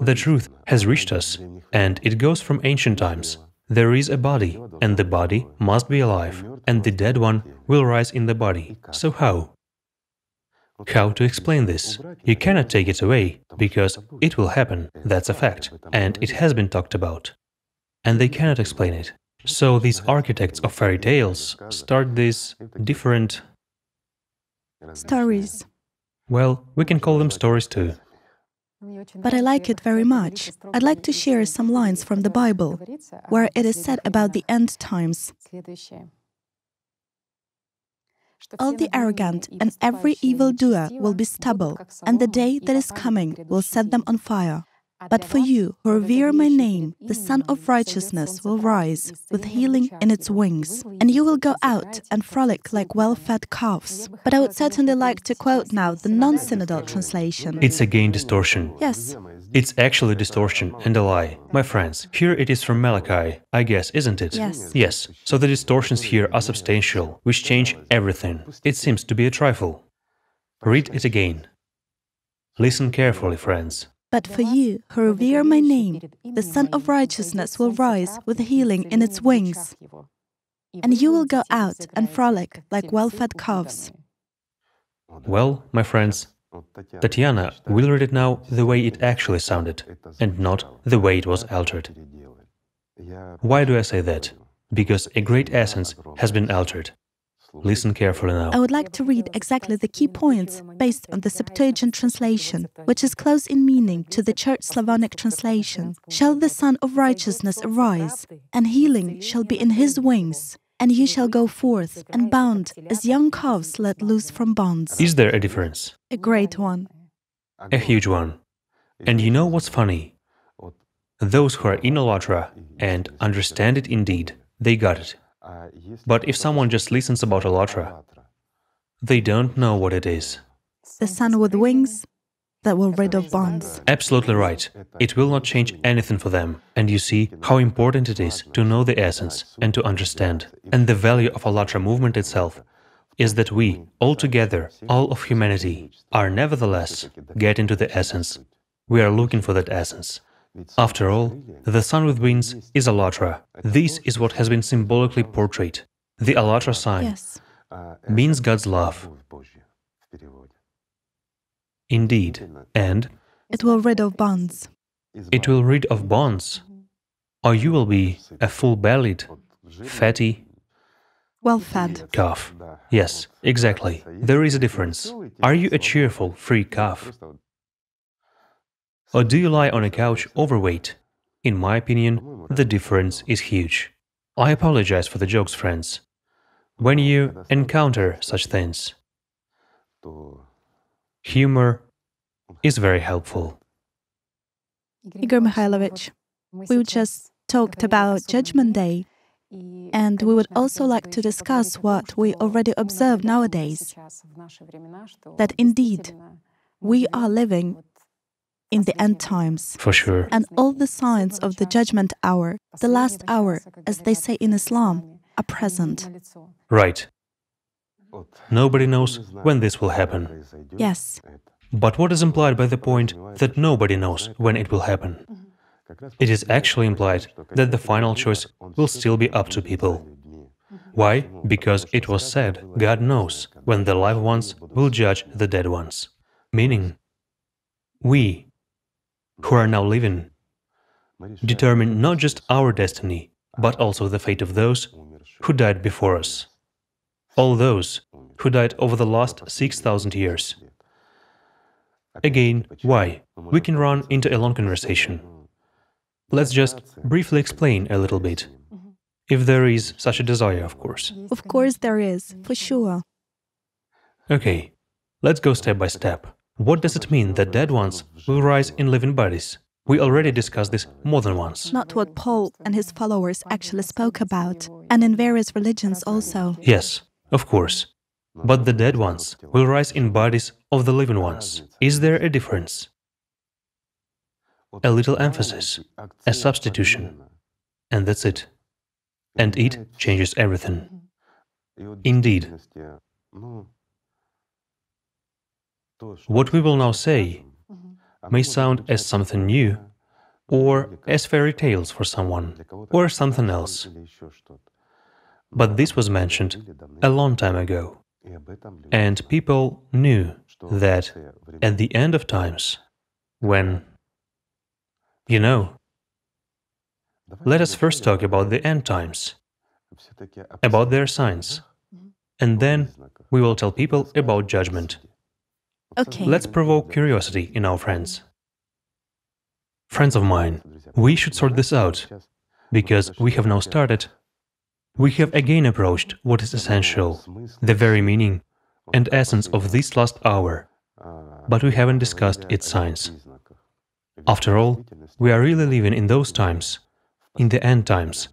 The truth has reached us, and it goes from ancient times. There is a body, and the body must be alive, and the dead one will rise in the body. So how? How to explain this? You cannot take it away, because it will happen, that's a fact, and it has been talked about. And they cannot explain it. So these architects of fairy tales start these different stories. Well, we can call them stories too. But I like it very much. I'd like to share some lines from the Bible, where it is said about the end times. All the arrogant and every evildoer will be stubble, and the day that is coming will set them on fire. But for you, who revere my name, the sun of righteousness will rise with healing in its wings, and you will go out and frolic like well-fed calves. But I would certainly like to quote now the non-synodal translation. It's again distortion. Yes. It's actually distortion and a lie. My friends, here it is from Malachi, I guess, isn't it? Yes. Yes. So the distortions here are substantial, which change everything. It seems to be a trifle. Read it again. Listen carefully, friends. But for you, who revere my name, the sun of righteousness will rise with healing in its wings, and you will go out and frolic like well-fed calves. Well, my friends, Tatyana will read it now the way it actually sounded, and not the way it was altered. Why do I say that? Because a great essence has been altered. Listen carefully now. I would like to read exactly the key points based on the Septuagint translation, which is close in meaning to the Church Slavonic translation. Shall the sun of righteousness arise, and healing shall be in his wings, and you shall go forth, and bound as young calves let loose from bonds. Is there a difference? A great one. A huge one. And you know what's funny? Those who are in AllatRa and understand it indeed, they got it. But if someone just listens about AllatRa, they don't know what it is. The sun with wings that will rid of bonds. Absolutely right. It will not change anything for them. And you see how important it is to know the essence and to understand. And the value of AllatRa movement itself is that we, all together, all of humanity, are nevertheless getting to the essence. We are looking for that essence. After all, the sun with wings is AllatRa. This is what has been symbolically portrayed. The AllatRa sign yes. means God's love. Indeed, and it will rid of bonds. It will rid of bonds, or you will be a full-bellied, fatty, well-fed calf. Yes, exactly. There is a difference. Are you a cheerful, free calf? Or do you lie on a couch overweight? In my opinion, the difference is huge. I apologize for the jokes, friends. When you encounter such things, humor is very helpful. Igor Mikhailovich, we just talked about Judgment Day, and we would also like to discuss what we already observe nowadays, that indeed we are living in the end times. For sure. And all the signs of the Judgment Hour, the last hour, as they say in Islam, are present. Right. Nobody knows when this will happen. Yes. But what is implied by the point that nobody knows when it will happen? Mm-hmm. It is actually implied that the final choice will still be up to people. Why? Because it was said, God knows when the live ones will judge the dead ones. Meaning, we, who are now living, determine not just our destiny, but also the fate of those who died before us. All those who died over the last six thousand years. Again, why? We can run into a long conversation. Let's just briefly explain a little bit. If there is such a desire, of course. Of course there is, for sure. Okay, let's go step by step. What does it mean that dead ones will rise in living bodies? We already discussed this more than once. Not what Paul and his followers actually spoke about, and in various religions also. Yes, of course. But the dead ones will rise in bodies of the living ones. Is there a difference? A little emphasis, a substitution, and that's it. And it changes everything. Indeed. What we will now say may sound as something new, or as fairy tales for someone, or something else. But this was mentioned a long time ago, and people knew that at the end of times, when, you know, Let us first talk about the end times, about their signs, and then we will tell people about judgment. Okay. Let's provoke curiosity in our friends. Friends of mine, we should sort this out, because we have now started. We have again approached what is essential, the very meaning and essence of this last hour, but we haven't discussed its signs. After all, we are really living in those times, in the end times,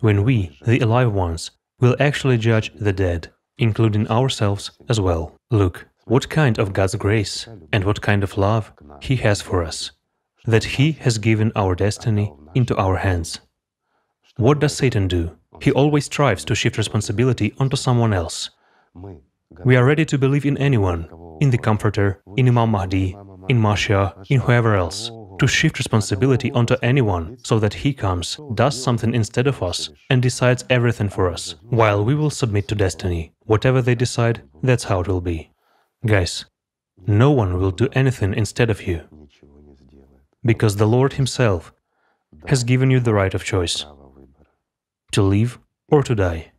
when we, the alive ones, will actually judge the dead, including ourselves as well. Look, what kind of God's grace and what kind of love He has for us, that He has given our destiny into our hands. What does Satan do? He always strives to shift responsibility onto someone else. We are ready to believe in anyone, in the Comforter, in Imam Mahdi, in Mashiach, in whoever else, to shift responsibility onto anyone, so that he comes, does something instead of us, and decides everything for us, while we will submit to destiny. Whatever they decide, that's how it will be. Guys, no one will do anything instead of you, because the Lord Himself has given you the right of choice, to live or to die.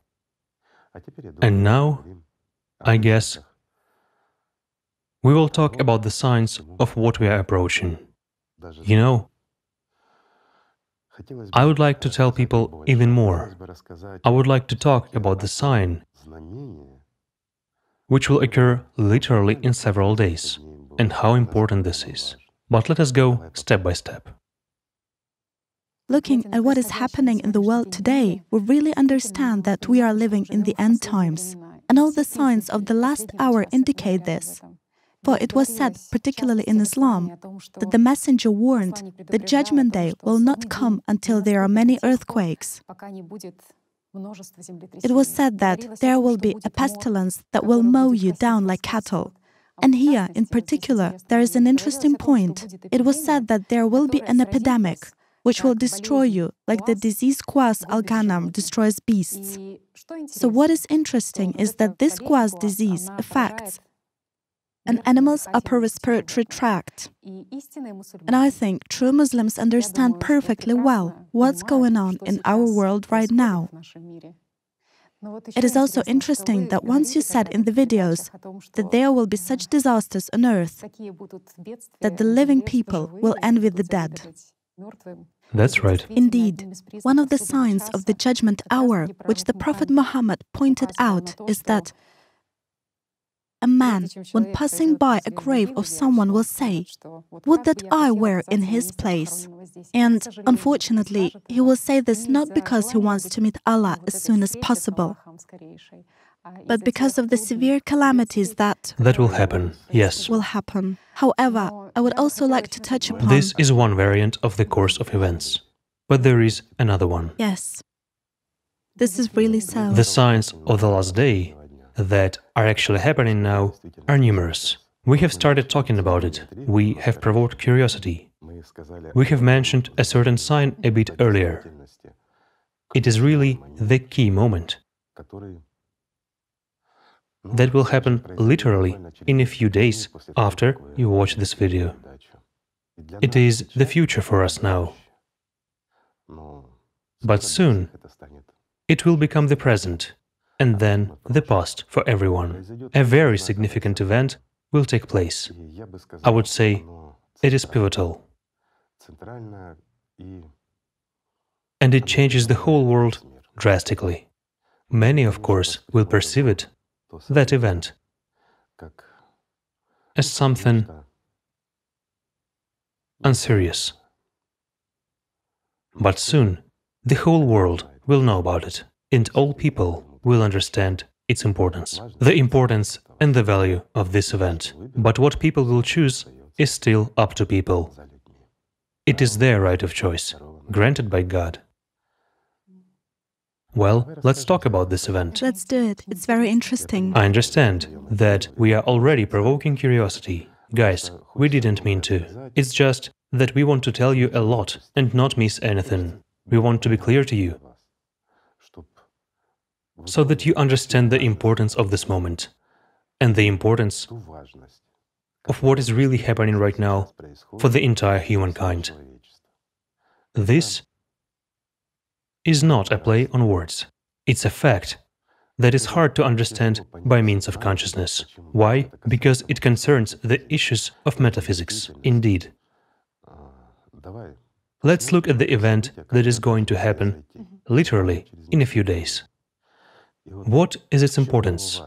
And now, I guess, we will talk about the signs of what we are approaching. You know, I would like to tell people even more. I would like to talk about the sign, which will occur literally in several days, and how important this is. But let us go step by step. Looking at what is happening in the world today, we really understand that we are living in the end times, and all the signs of the last hour indicate this. For it was said, particularly in Islam, that the messenger warned that Judgment Day will not come until there are many earthquakes. It was said that there will be a pestilence that will mow you down like cattle. And here, in particular, there is an interesting point. It was said that there will be an epidemic, which will destroy you, like the disease Quas alganum destroys beasts. So what is interesting is that this Quas disease affects an animal's upper respiratory tract. And I think true Muslims understand perfectly well what's going on in our world right now. It is also interesting that once you said in the videos that there will be such disasters on earth, that the living people will envy the dead. That's right. Indeed, one of the signs of the Judgment Hour, which the Prophet Muhammad pointed out, is that a man, when passing by a grave of someone, will say, "Would that I were in his place." And, unfortunately, he will say this not because he wants to meet Allah as soon as possible, but because of the severe calamities that… That will happen, yes. Will happen. However, I would also like to touch upon… This is one variant of the course of events, but there is another one. Yes, this is really so. The signs of the last day that are actually happening now are numerous. We have started talking about it, we have provoked curiosity. We have mentioned a certain sign a bit earlier. It is really the key moment that will happen literally in a few days after you watch this video. It is the future for us now. But soon it will become the present, and then the past for everyone. A very significant event will take place. I would say it is pivotal. And it changes the whole world drastically. Many, of course, will perceive it, that event, as something unserious. But soon the whole world will know about it, and all people will understand its importance, the importance and the value of this event. But what people will choose is still up to people. It is their right of choice, granted by God. Well, let's talk about this event. Let's do it. It's very interesting. I understand that we are already provoking curiosity. Guys, we didn't mean to. It's just that we want to tell you a lot and not miss anything. We want to be clear to you, so that you understand the importance of this moment and the importance of what is really happening right now for the entire humankind. This is not a play on words. It's a fact that is hard to understand by means of consciousness. Why? Because it concerns the issues of metaphysics. Indeed. Let's look at the event that is going to happen, literally, in a few days. What is its importance?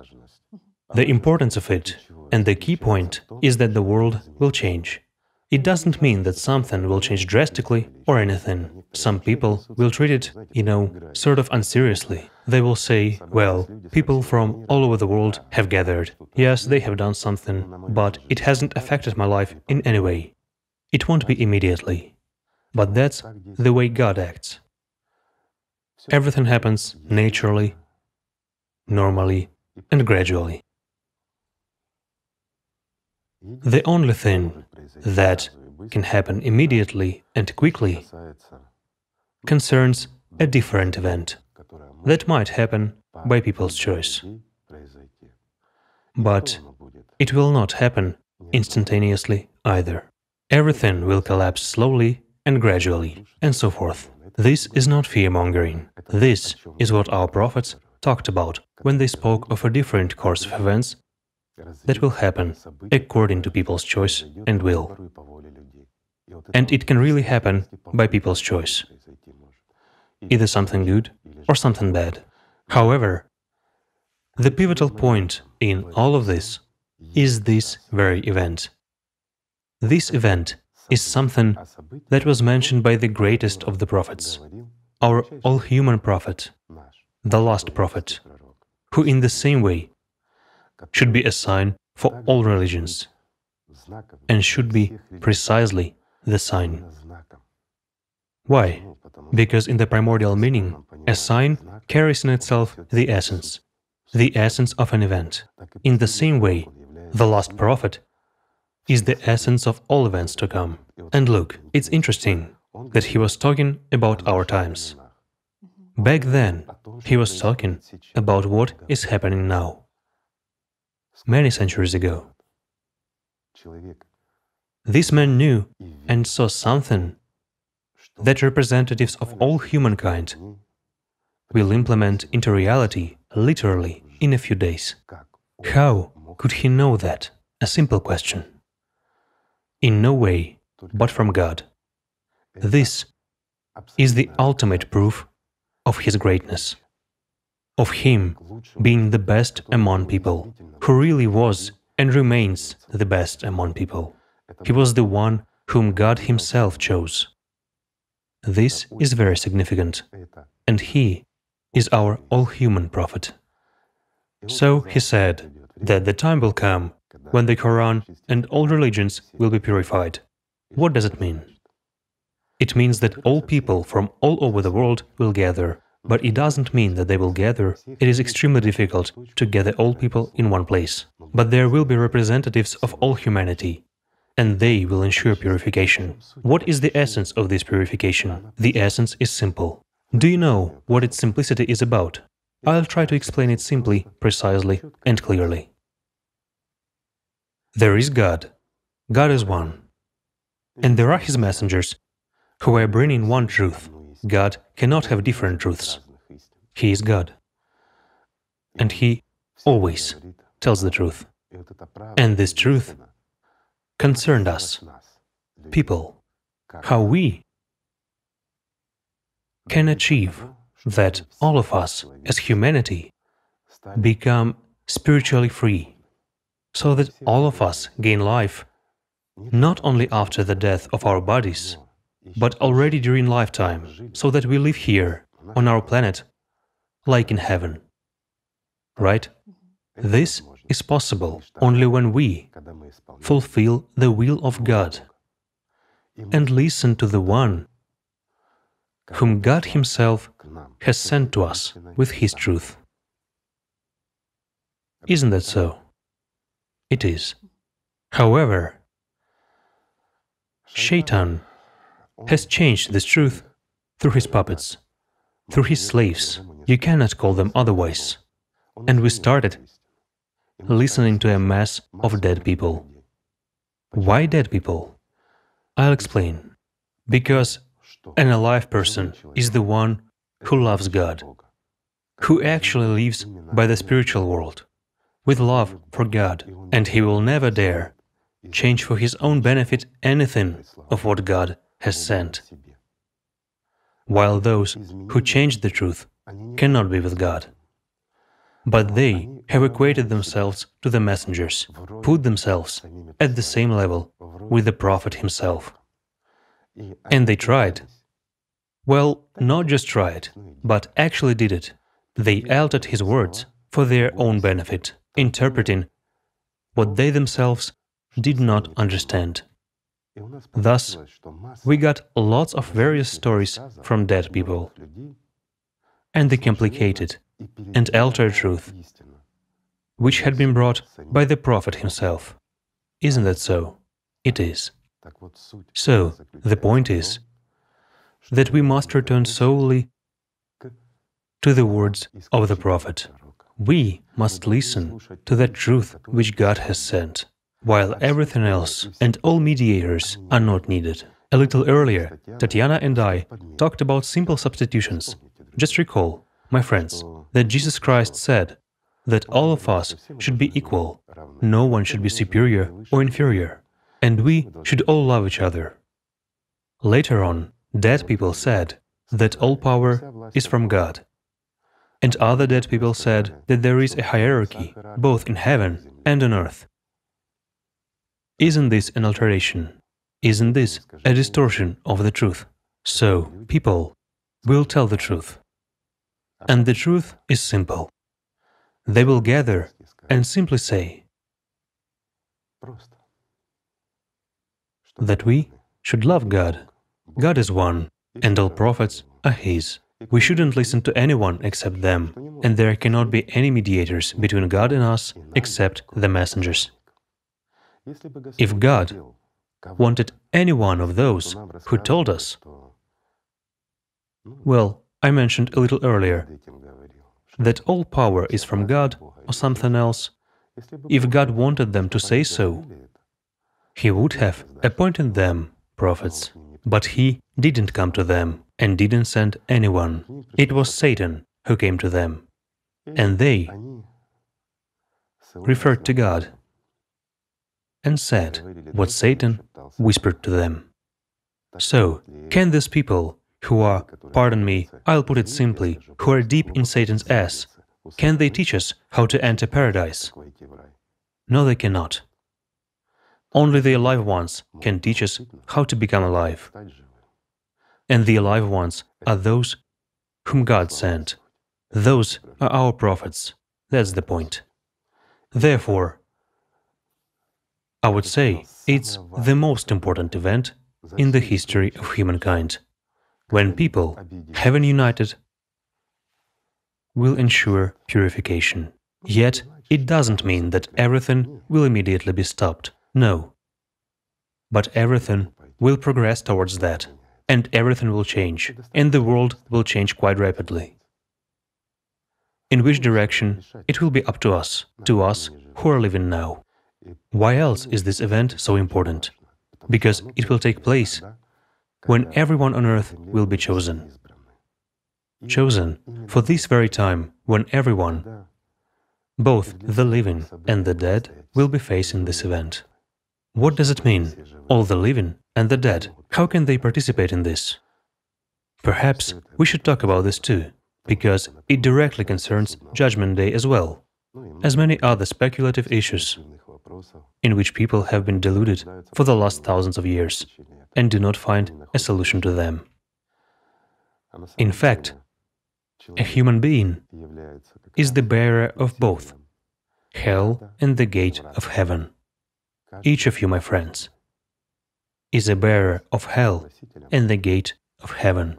The importance of it, and the key point, is that the world will change. It doesn't mean that something will change drastically or anything. Some people will treat it, you know, sort of unseriously. They will say, well, people from all over the world have gathered. Yes, they have done something, but it hasn't affected my life in any way. It won't be immediately. But that's the way God acts. Everything happens naturally, normally, and gradually. The only thing that can happen immediately and quickly concerns a different event that might happen by people's choice. But it will not happen instantaneously either. Everything will collapse slowly and gradually, and so forth. This is not fear-mongering. This is what our prophets talked about when they spoke of a different course of events that will happen according to people's choice and will. And it can really happen by people's choice. Either something good or something bad. However, the pivotal point in all of this is this very event. This event is something that was mentioned by the greatest of the prophets, our all-human prophet, the last prophet, who in the same way should be a sign for all religions and should be precisely the sign. Why? Because in the primordial meaning, a sign carries in itself the essence, the essence of an event. In the same way, the last prophet is the essence of all events to come. And look, it's interesting that he was talking about our times. Back then, he was talking about what is happening now. Many centuries ago. This man knew and saw something that representatives of all humankind will implement into reality, literally, in a few days. How could he know that? A simple question. In no way, but from God. This is the ultimate proof of his greatness, of him being the best among people, who really was and remains the best among people. He was the one whom God Himself chose. This is very significant, and He is our all-human prophet. So He said that the time will come when the Quran and all religions will be purified. What does it mean? It means that all people from all over the world will gather. But it doesn't mean that they will gather. It is extremely difficult to gather all people in one place. But there will be representatives of all humanity, and they will ensure purification. What is the essence of this purification? The essence is simple. Do you know what its simplicity is about? I'll try to explain it simply, precisely, and clearly. There is God. God is one. And there are His messengers, who are bringing one truth. God cannot have different truths. He is God. And He always tells the truth. And this truth concerned us, people, how we can achieve that all of us, as humanity, become spiritually free, so that all of us gain life, not only after the death of our bodies, but already during lifetime, so that we live here, on our planet, like in heaven. Right? This is possible only when we fulfill the will of God and listen to the One whom God Himself has sent to us with His truth. Isn't that so? It is. However, Shaitan has changed this truth through his puppets, through his slaves. You cannot call them otherwise. And we started listening to a mass of dead people. Why dead people? I'll explain. Because an alive person is the one who loves God, who actually lives by the spiritual world, with love for God, and he will never dare change for his own benefit anything of what God has sent, while those who change the truth cannot be with God. But they have equated themselves to the messengers, put themselves at the same level with the prophet himself. And they tried, well, not just tried, but actually did it. They altered his words for their own benefit, interpreting what they themselves did not understand. Thus, we got lots of various stories from dead people, and they complicated and altered truth, which had been brought by the prophet himself. Isn't that so? It is. So, the point is that we must return solely to the words of the prophet. We must listen to that truth which God has sent, while everything else and all mediators are not needed. A little earlier, Tatyana and I talked about simple substitutions. Just recall, my friends, that Jesus Christ said that all of us should be equal, no one should be superior or inferior, and we should all love each other. Later on, dead people said that all power is from God, and other dead people said that there is a hierarchy, both in heaven and on earth. Isn't this an alteration? Isn't this a distortion of the truth? So, people will tell the truth. And the truth is simple. They will gather and simply say that we should love God. God is one, and all prophets are His. We shouldn't listen to anyone except them, and there cannot be any mediators between God and us except the messengers. If God wanted any one of those who told us, well, I mentioned a little earlier that all power is from God or something else, if God wanted them to say so, He would have appointed them prophets. But He didn't come to them and didn't send anyone. It was Satan who came to them, and they referred to God and said what Satan whispered to them. So, can these people who are, pardon me, I'll put it simply, who are deep in Satan's ass, can they teach us how to enter paradise? No, they cannot. Only the alive ones can teach us how to become alive. And the alive ones are those whom God sent. Those are our prophets. That's the point. Therefore, I would say it's the most important event in the history of humankind, when people, having united, will ensure purification. Yet, it doesn't mean that everything will immediately be stopped. No. But everything will progress towards that, and everything will change, and the world will change quite rapidly. In which direction, it will be up to us, to us who are living now. Why else is this event so important? Because it will take place when everyone on earth will be chosen. Chosen for this very time, when everyone, both the living and the dead, will be facing this event. What does it mean? All the living and the dead, how can they participate in this? Perhaps we should talk about this too, because it directly concerns Judgment Day as well, as many other speculative issues, in which people have been deluded for the last thousands of years and do not find a solution to them. In fact, a human being is the bearer of both hell and the gate of heaven. Each of you, my friends, is a bearer of hell and the gate of heaven.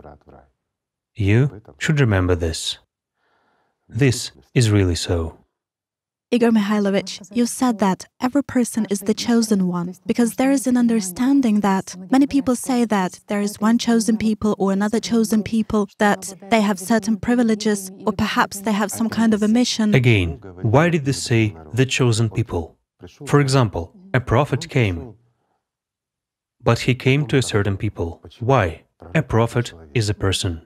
You should remember this. This is really so. Igor Mikhailovich, you said that every person is the chosen one, because there is an understanding that many people say that there is one chosen people or another chosen people, that they have certain privileges or perhaps they have some kind of a mission. Again, why did they say the chosen people? For example, a prophet came, but he came to a certain people. Why? A prophet is a person.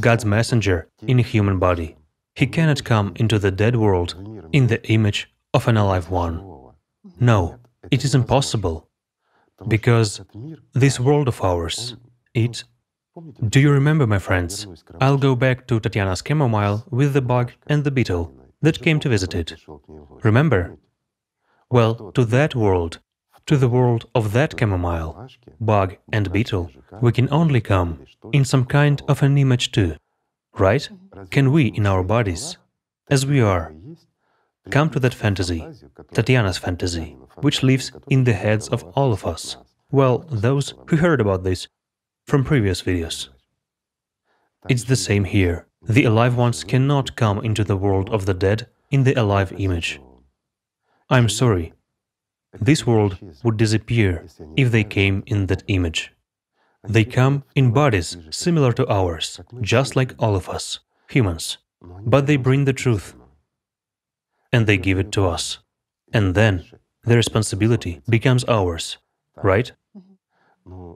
God's messenger in a human body. He cannot come into the dead world in the image of an alive one. No, it is impossible, because this world of ours, it... Do you remember, my friends? I'll go back to Tatyana's chamomile with the bug and the beetle that came to visit it. Remember? Well, to that world, to the world of that chamomile, bug and beetle, we can only come in some kind of an image too, right? Can we, in our bodies, as we are, come to that fantasy, Tatyana's fantasy, which lives in the heads of all of us? Well, those who heard about this from previous videos. It's the same here. The alive ones cannot come into the world of the dead in the alive image. I'm sorry. This world would disappear if they came in that image. They come in bodies similar to ours, just like all of us, humans. But they bring the truth, and they give it to us. And then the responsibility becomes ours, right?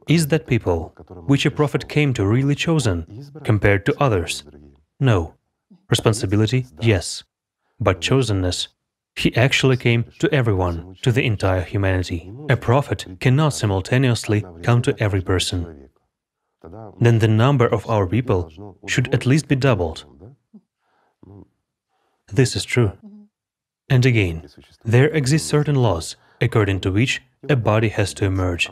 Is that people, which a prophet came to, really chosen, compared to others? No. Responsibility? Yes. But chosenness? He actually came to everyone, to the entire humanity. A prophet cannot simultaneously come to every person. Then the number of our people should at least be doubled. This is true. And again, there exist certain laws, according to which a body has to emerge.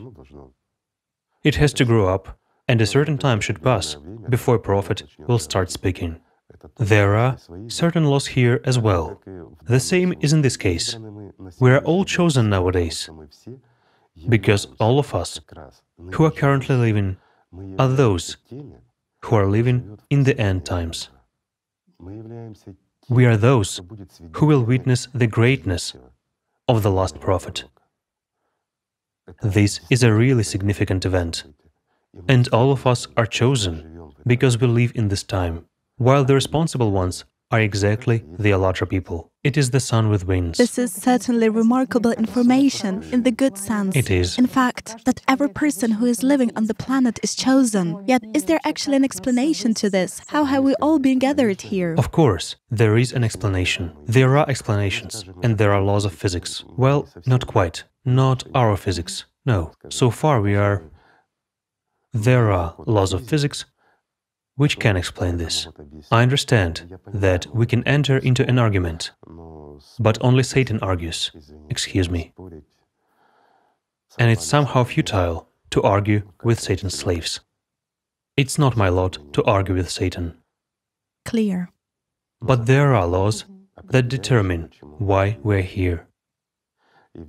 It has to grow up, and a certain time should pass before a prophet will start speaking. There are certain laws here as well. The same is in this case. We are all chosen nowadays, because all of us who are currently living are those who are living in the end times. We are those who will witness the greatness of the last prophet. This is a really significant event. And all of us are chosen, because we live in this time, while the responsible ones are exactly the AllatRa people. It is the sun with wings. This is certainly remarkable information, in the good sense. It is. In fact, that every person who is living on the planet is chosen. Yet, is there actually an explanation to this? How have we all been gathered here? Of course, there is an explanation. There are explanations, and there are laws of physics. Well, not quite. Not our physics, no. So far we are… There are laws of physics which can explain this. I understand that we can enter into an argument, but only Satan argues, excuse me. And it's somehow futile to argue with Satan's slaves. It's not my lot to argue with Satan. Clear. But there are laws that determine why we're here.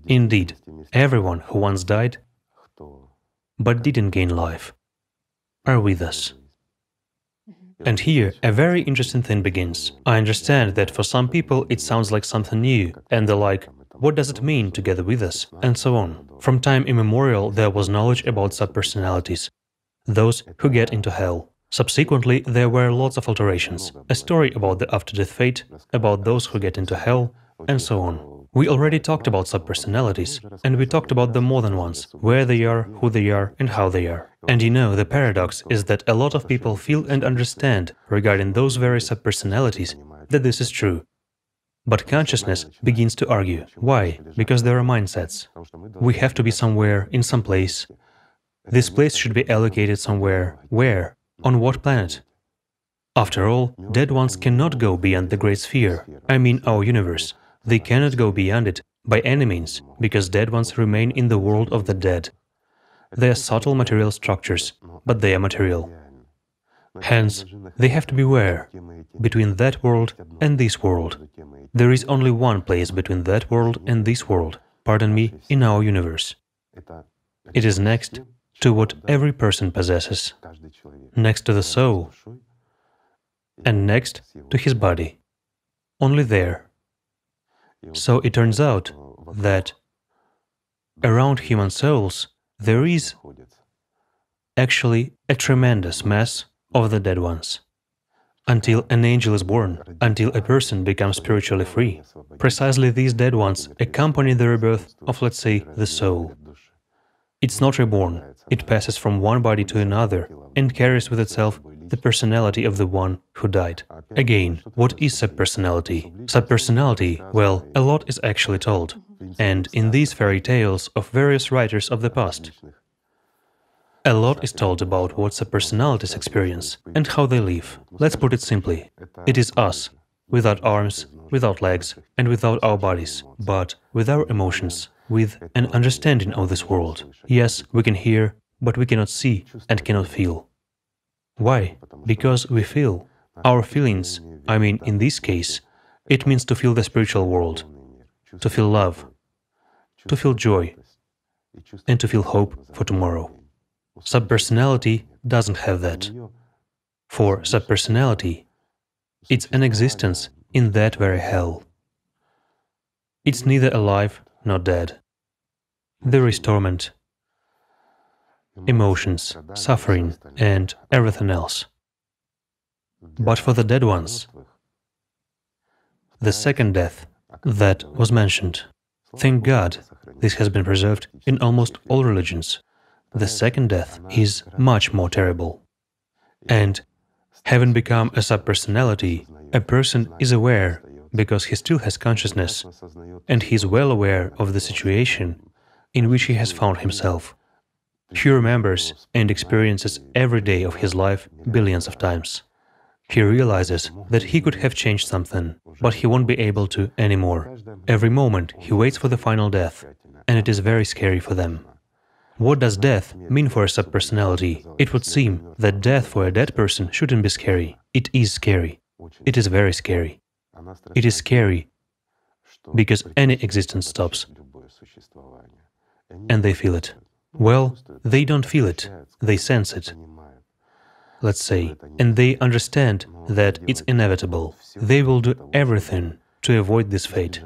Indeed, everyone who once died, but didn't gain life, are with us. And here a very interesting thing begins. I understand that for some people it sounds like something new, and they're like, what does it mean together with us, and so on. From time immemorial there was knowledge about subpersonalities, those who get into hell. Subsequently there were lots of alterations, a story about the after-death fate, about those who get into hell, and so on. We already talked about subpersonalities, and we talked about them more than once, where they are, who they are, and how they are. And you know, the paradox is that a lot of people feel and understand regarding those very subpersonalities that this is true. But consciousness begins to argue. Why? Because there are mindsets. We have to be somewhere, in some place. This place should be allocated somewhere. Where? On what planet? After all, dead ones cannot go beyond the great sphere, I mean our universe. They cannot go beyond it by any means, because dead ones remain in the world of the dead. They are subtle material structures, but they are material. Hence, they have to beware between that world and this world. There is only one place between that world and this world, pardon me, in our universe. It is next to what every person possesses, next to the soul, and next to his body. Only there. So it turns out that around human souls there is actually a tremendous mass of the dead ones. Until an angel is born, until a person becomes spiritually free, precisely these dead ones accompany the rebirth of, let's say, the soul. It's not reborn, it passes from one body to another and carries with itself the personality of the one who died. Again, what is subpersonality? Subpersonality, well, a lot is actually told, and in these fairy tales of various writers of the past. A lot is told about what subpersonalities experience and how they live. Let's put it simply. It is us, without arms, without legs, and without our bodies, but with our emotions, with an understanding of this world. Yes, we can hear, but we cannot see and cannot feel. Why? Because we feel. Our feelings, I mean, in this case, it means to feel the spiritual world, to feel love, to feel joy, and to feel hope for tomorrow. Subpersonality doesn't have that. For subpersonality, it's an existence in that very hell. It's neither alive nor dead. There is torment, emotions, suffering, and everything else. But for the dead ones, the second death that was mentioned, thank God, this has been preserved in almost all religions. The second death is much more terrible. And having become a subpersonality, a person is aware, because he still has consciousness, and he is well aware of the situation in which he has found himself. He remembers and experiences every day of his life billions of times. He realizes that he could have changed something, but he won't be able to anymore. Every moment he waits for the final death, and it is very scary for them. What does death mean for a subpersonality? It would seem that death for a dead person shouldn't be scary. It is scary. It is very scary. It is scary because any existence stops, and they feel it. Well, they don't feel it, they sense it, let's say, and they understand that it's inevitable. They will do everything to avoid this fate,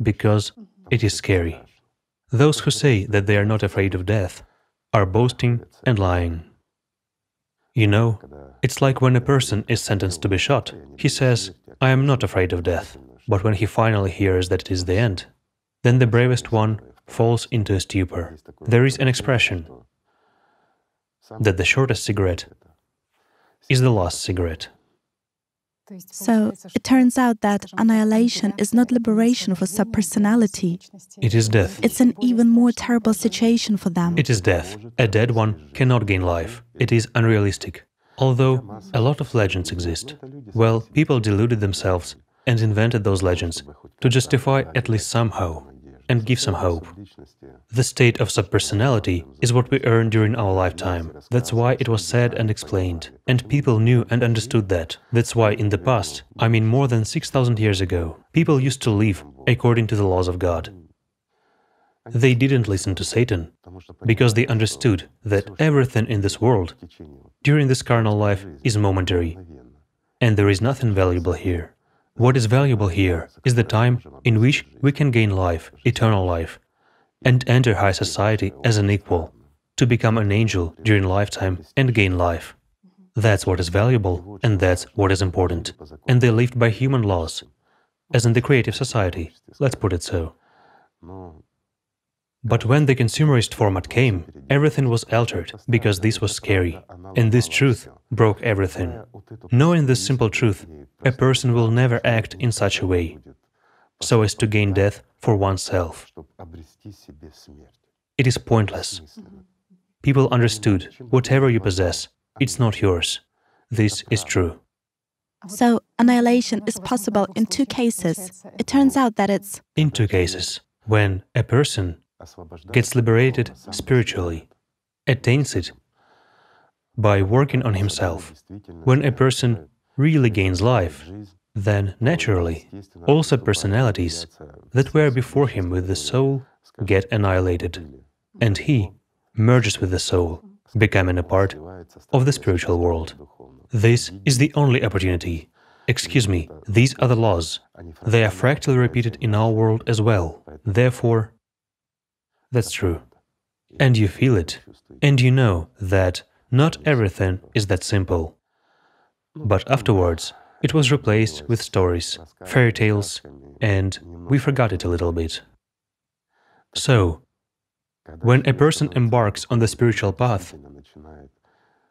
because it is scary. Those who say that they are not afraid of death are boasting and lying. You know, it's like when a person is sentenced to be shot. He says, "I am not afraid of death," but when he finally hears that it is the end, then the bravest one falls into a stupor. There is an expression that the shortest cigarette is the last cigarette. So, it turns out that annihilation is not liberation for subpersonality. It is death. It's an even more terrible situation for them. It is death. A dead one cannot gain life. It is unrealistic. Although a lot of legends exist. Well, people deluded themselves and invented those legends to justify at least somehow and give some hope. The state of subpersonality is what we earn during our lifetime. That's why it was said and explained. And people knew and understood that. That's why in the past, I mean more than six thousand years ago, people used to live according to the laws of God. They didn't listen to Satan, because they understood that everything in this world during this carnal life is momentary, and there is nothing valuable here. What is valuable here is the time in which we can gain life, eternal life, and enter high society as an equal, to become an angel during lifetime and gain life. That's what is valuable, and that's what is important. And they lived by human laws, as in the Creative Society, let's put it so. But when the consumerist format came, everything was altered, because this was scary, and this truth broke everything. Knowing this simple truth, a person will never act in such a way, so as to gain death for oneself. It is pointless. People understood, whatever you possess, it's not yours. This is true. So, annihilation is possible in two cases. It turns out that it's… In two cases, when a person gets liberated spiritually, attains it by working on himself. When a person really gains life, then naturally all subpersonalities that were before him with the soul get annihilated, and he merges with the soul, becoming a part of the spiritual world. This is the only opportunity. Excuse me, these are the laws. They are fractally repeated in our world as well. Therefore, that's true. And you feel it, and you know that not everything is that simple. But afterwards, it was replaced with stories, fairy tales, and we forgot it a little bit. So, when a person embarks on the spiritual path,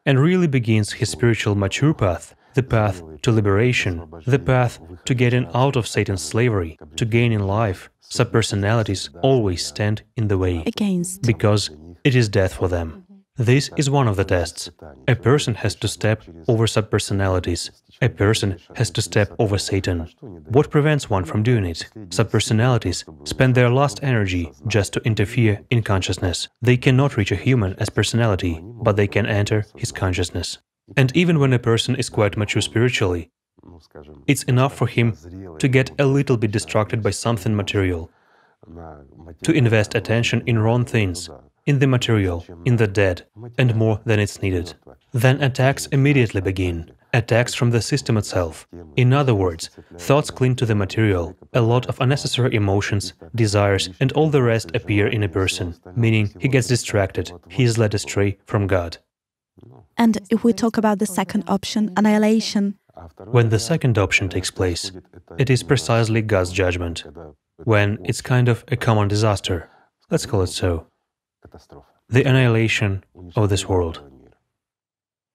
and really begins his spiritual mature path, the path to liberation, the path to getting out of Satan's slavery, to gaining life. Subpersonalities always stand in the way, against, because it is death for them. This is one of the tests. A person has to step over subpersonalities. A person has to step over Satan. What prevents one from doing it? Subpersonalities spend their last energy just to interfere in consciousness. They cannot reach a human as personality, but they can enter his consciousness. And even when a person is quite mature spiritually, it's enough for him to get a little bit distracted by something material, to invest attention in wrong things, in the material, in the dead, and more than it's needed. Then attacks immediately begin, attacks from the system itself. In other words, thoughts cling to the material, a lot of unnecessary emotions, desires, and all the rest appear in a person, meaning he gets distracted, he is led astray from God. And if we talk about the second option, annihilation, when the second option takes place, it is precisely God's judgment, when it's kind of a common disaster, let's call it so, the annihilation of this world.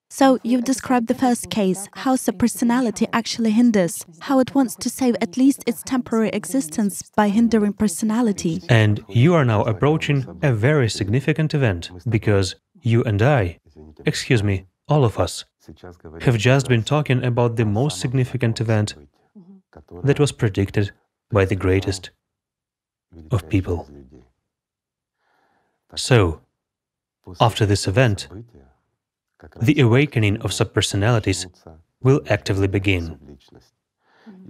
So, you've described the first case, how subpersonality actually hinders, how it wants to save at least its temporary existence by hindering personality. And you are now approaching a very significant event, because you and I, excuse me, all of us, have just been talking about the most significant event that was predicted by the greatest of people. So, after this event, the awakening of subpersonalities will actively begin.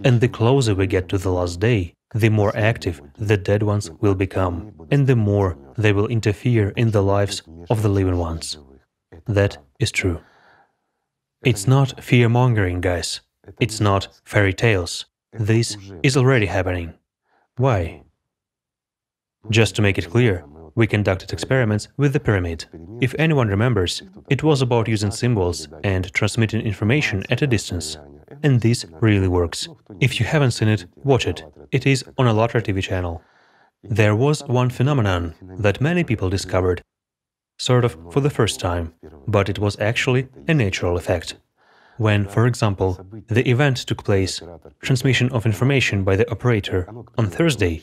And the closer we get to the last day, the more active the dead ones will become, and the more they will interfere in the lives of the living ones. That is true. It's not fear-mongering, guys. It's not fairy tales. This is already happening. Why? Just to make it clear, we conducted experiments with the pyramid. If anyone remembers, it was about using symbols and transmitting information at a distance. And this really works. If you haven't seen it, watch it. It is on AllatRa T V channel. There was one phenomenon that many people discovered, sort of for the first time, but it was actually a natural effect. When, for example, the event took place, transmission of information by the operator, on Thursday,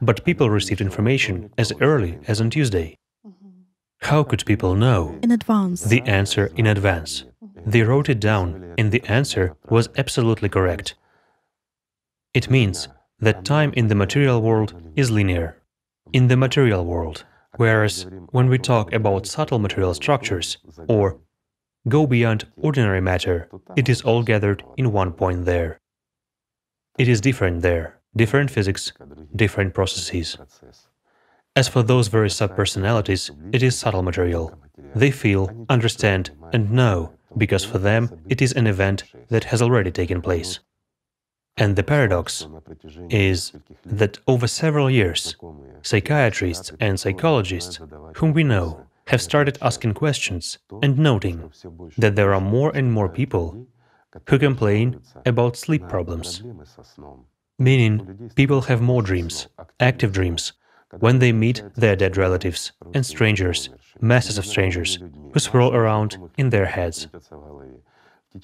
but people received information as early as on Tuesday. How could people know? In advance. The answer in advance. They wrote it down, and the answer was absolutely correct. It means that time in the material world is linear. In the material world. Whereas, when we talk about subtle material structures, or go beyond ordinary matter, it is all gathered in one point there. It is different there. Different physics, different processes. As for those very subpersonalities, it is subtle material. They feel, understand and know, because for them it is an event that has already taken place. And the paradox is that over several years, psychiatrists and psychologists, whom we know, have started asking questions and noting that there are more and more people who complain about sleep problems. Meaning, people have more dreams, active dreams, when they meet their dead relatives and strangers, masses of strangers, who swirl around in their heads.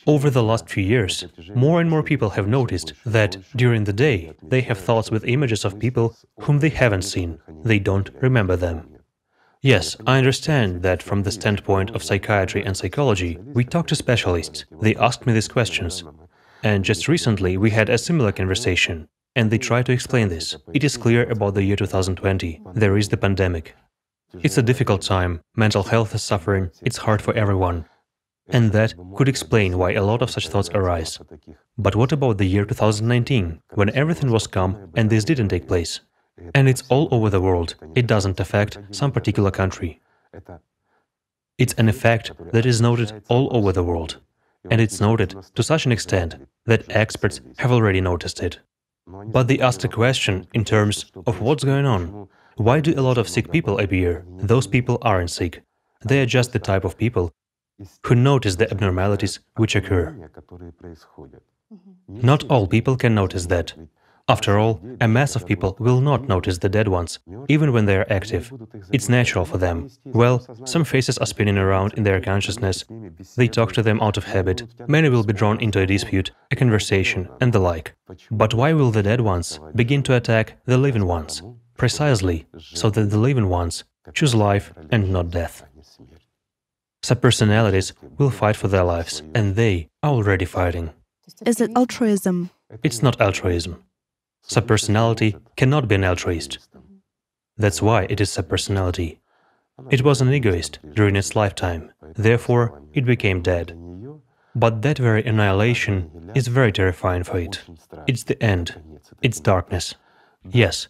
Over the last few years, more and more people have noticed that during the day they have thoughts with images of people whom they haven't seen, they don't remember them. Yes, I understand that from the standpoint of psychiatry and psychology, we talk to specialists, they asked me these questions. And just recently we had a similar conversation, and they tried to explain this. It is clear about the year two thousand twenty, there is the pandemic. It's a difficult time, mental health is suffering, it's hard for everyone. And that could explain why a lot of such thoughts arise. But what about the year two thousand nineteen, when everything was calm and this didn't take place? And it's all over the world, it doesn't affect some particular country. It's an effect that is noted all over the world. And it's noted to such an extent that experts have already noticed it. But they asked a question in terms of what's going on. Why do a lot of sick people appear? Those people aren't sick. They are just the type of people who notice the abnormalities which occur. Not all people can notice that. After all, a mass of people will not notice the dead ones, even when they are active. It's natural for them. Well, some faces are spinning around in their consciousness. They talk to them out of habit. Many will be drawn into a dispute, a conversation, and the like. But why will the dead ones begin to attack the living ones? Precisely, so that the living ones choose life and not death. Subpersonalities will fight for their lives, and they are already fighting. Is it altruism? It's not altruism. Subpersonality cannot be an altruist. That's why it is subpersonality. It was an egoist during its lifetime, therefore it became dead. But that very annihilation is very terrifying for it. It's the end, it's darkness. Yes,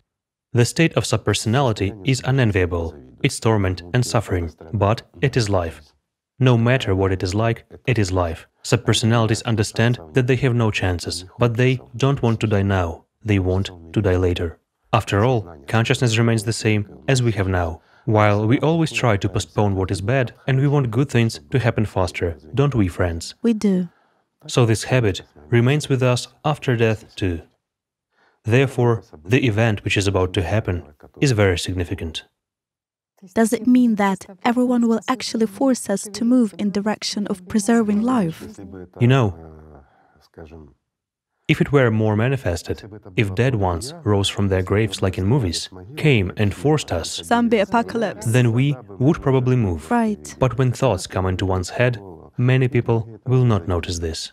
the state of subpersonality is unenviable, it's torment and suffering, but it is life. No matter what it is like, it is life. Subpersonalities understand that they have no chances, but they don't want to die now, they want to die later. After all, consciousness remains the same as we have now. While we always try to postpone what is bad, and we want good things to happen faster, don't we, friends? We do. So this habit remains with us after death too. Therefore, the event which is about to happen is very significant. Does it mean that everyone will actually force us to move in direction of preserving life? You know, if it were more manifested, if dead ones rose from their graves like in movies, came and forced us, zombie apocalypse, then we would probably move. Right. But when thoughts come into one's head, many people will not notice this.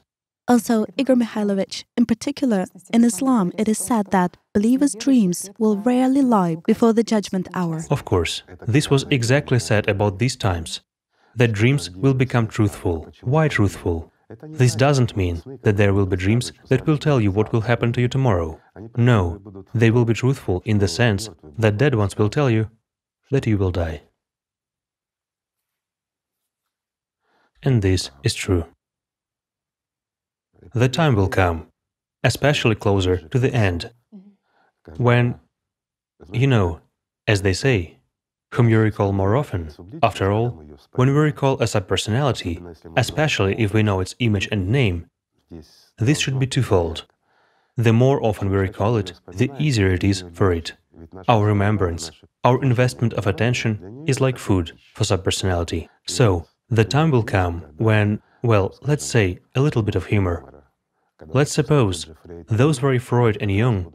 Also, Igor Mikhailovich, in particular, in Islam it is said that believers' dreams will rarely lie before the Judgment Hour. Of course, this was exactly said about these times, that dreams will become truthful. Why truthful? This doesn't mean that there will be dreams that will tell you what will happen to you tomorrow. No, they will be truthful in the sense that dead ones will tell you that you will die. And this is true. The time will come, especially closer to the end, when, you know, as they say, whom you recall more often. After all, when we recall a subpersonality, especially if we know its image and name, this should be twofold. The more often we recall it, the easier it is for it. Our remembrance, our investment of attention is like food for subpersonality. So, the time will come when, well, let's say, a little bit of humor. Let's suppose those very Freud and Jung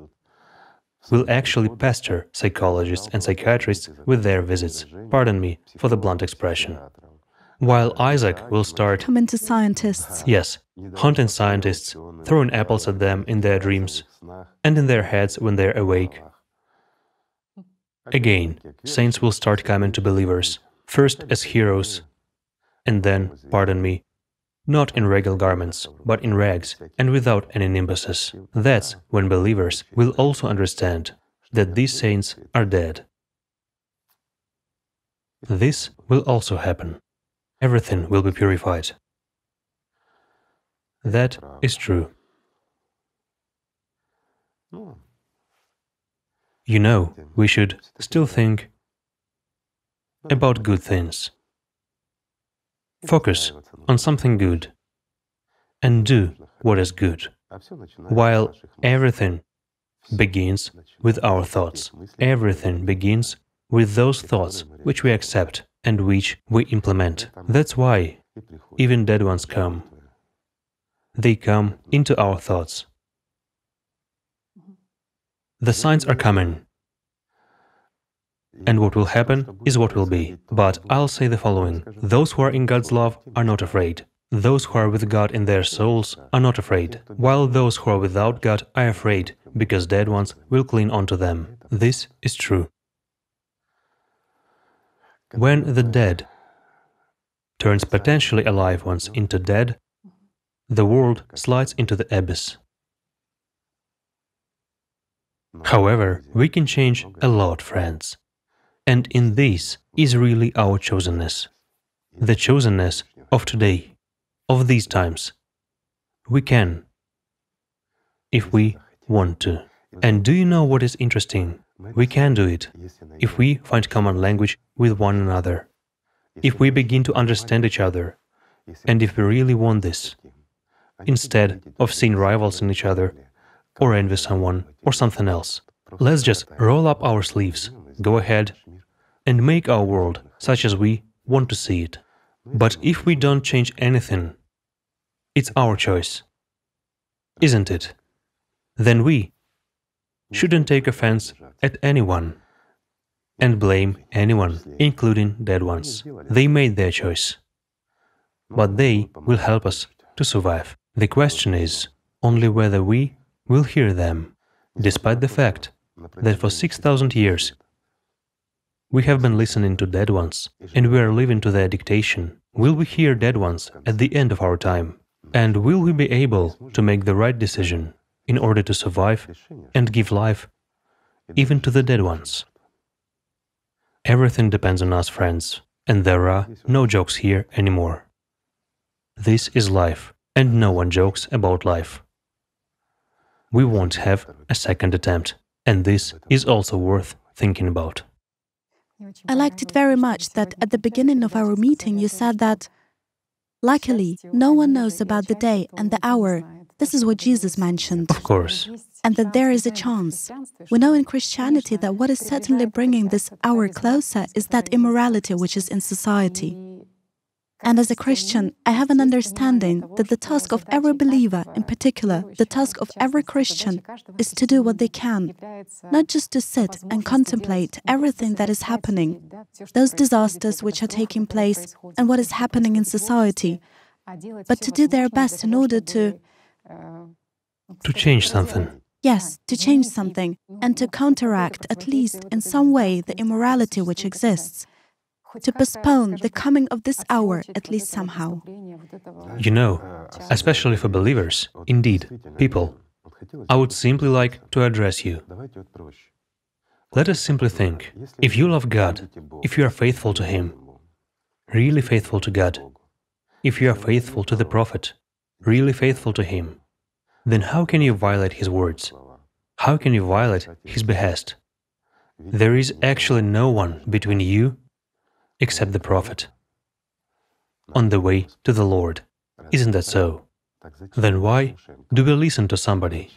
will actually pester psychologists and psychiatrists with their visits, pardon me for the blunt expression. While Isaac will start coming to scientists. Yes, hunting scientists, throwing apples at them in their dreams and in their heads when they're awake. Again, saints will start coming to believers, first as heroes, and then, pardon me, not in regal garments, but in rags and without any nimbuses. That's when believers will also understand that these saints are dead. This will also happen. Everything will be purified. That is true. You know, we should still think about good things. Focus on something good and do what is good, while everything begins with our thoughts. Everything begins with those thoughts which we accept and which we implement. That's why even dead ones come. They come into our thoughts. The signs are coming, and what will happen is what will be. But I'll say the following. Those who are in God's love are not afraid. Those who are with God in their souls are not afraid, while those who are without God are afraid, because dead ones will cling onto them. This is true. When the dead turns potentially alive ones into dead, the world slides into the abyss. However, we can change a lot, friends. And in this is really our chosenness, the chosenness of today, of these times. We can, if we want to. And do you know what is interesting? We can do it, if we find common language with one another, if we begin to understand each other, and if we really want this, instead of seeing rivals in each other, or envy someone, or something else. Let's just roll up our sleeves, go ahead, and make our world such as we want to see it. But if we don't change anything, it's our choice, isn't it? Then we shouldn't take offense at anyone and blame anyone, including dead ones. They made their choice, but they will help us to survive. The question is only whether we will hear them, despite the fact that for six thousand years we have been listening to dead ones, and we are living to their dictation. Will we hear dead ones at the end of our time? And will we be able to make the right decision in order to survive and give life even to the dead ones? Everything depends on us, friends, and there are no jokes here anymore. This is life, and no one jokes about life. We won't have a second attempt, and this is also worth thinking about. I liked it very much that at the beginning of our meeting you said that, luckily, no one knows about the day and the hour. This is what Jesus mentioned. Of course. And that there is a chance. We know in Christianity that what is certainly bringing this hour closer is that immorality which is in society. And as a Christian, I have an understanding that the task of every believer, in particular, the task of every Christian, is to do what they can, not just to sit and contemplate everything that is happening, those disasters which are taking place and what is happening in society, but to do their best in order to… to change something. Yes, to change something, and to counteract, at least in some way, the immorality which exists, to postpone the coming of this hour, at least somehow. You know, especially for believers, indeed, people, I would simply like to address you. Let us simply think, if you love God, if you are faithful to Him, really faithful to God, if you are faithful to the Prophet, really faithful to Him, then how can you violate His words? How can you violate His behest? There is actually no one between you except the Prophet, on the way to the Lord. Isn't that so? Then why do we listen to somebody?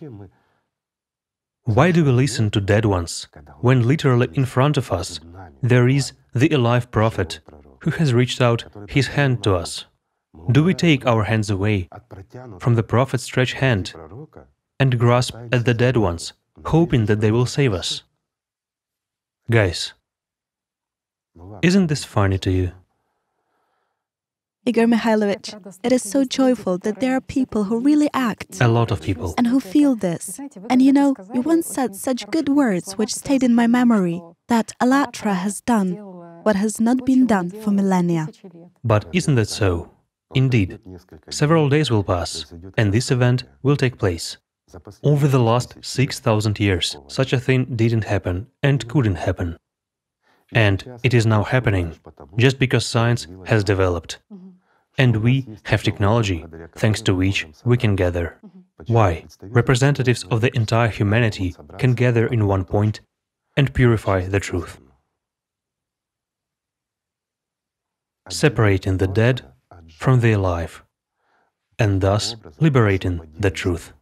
Why do we listen to dead ones, when literally in front of us there is the alive Prophet, who has reached out his hand to us? Do we take our hands away from the Prophet's stretched hand and grasp at the dead ones, hoping that they will save us? Guys, isn't this funny to you? Igor Mikhailovich, it is so joyful that there are people who really act. A lot of people. And who feel this. And you know, you once said such good words which stayed in my memory, that AllatRa has done what has not been done for millennia. But isn't that so? Indeed, several days will pass, and this event will take place. Over the last six thousand years, such a thing didn't happen and couldn't happen. And it is now happening, just because science has developed. And we have technology, thanks to which we can gather. Why? Representatives of the entire humanity can gather in one point and purify the truth, separating the dead from the alive, and thus liberating the truth.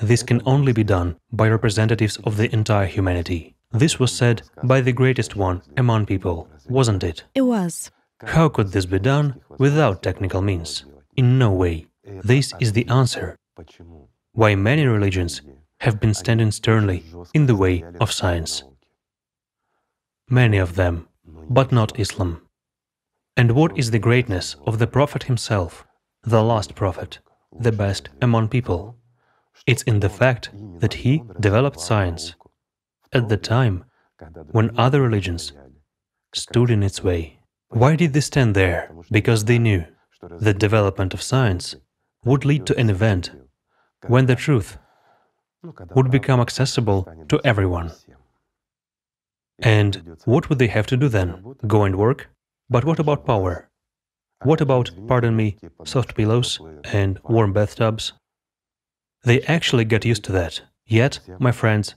This can only be done by representatives of the entire humanity. This was said by the greatest one among people, wasn't it? It was. How could this be done without technical means? In no way. This is the answer why many religions have been standing sternly in the way of science. Many of them, but not Islam. And what is the greatness of the Prophet himself, the last Prophet, the best among people? It's in the fact that he developed science at the time when other religions stood in its way. Why did they stand there? Because they knew that development of science would lead to an event when the truth would become accessible to everyone. And what would they have to do then? Go and work? But what about power? What about, pardon me, soft pillows and warm bathtubs? They actually got used to that. Yet, my friends,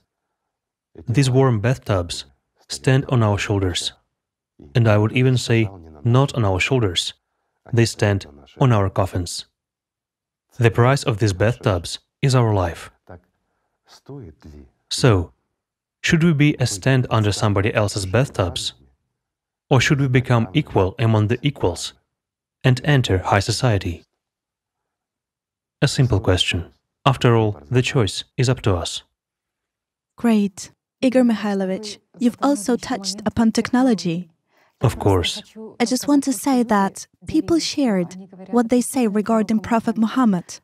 these warm bathtubs stand on our shoulders, and I would even say, not on our shoulders, they stand on our coffins. The price of these bathtubs is our life, So, should we be a stand under somebody else's bathtubs? Or should we become equal among the equals and enter high society? A simple question. After all, the choice is up to us. Great. Igor Mikhailovich, you've also touched upon technology. Of course. I just want to say that people shared what they say regarding Prophet Muhammad,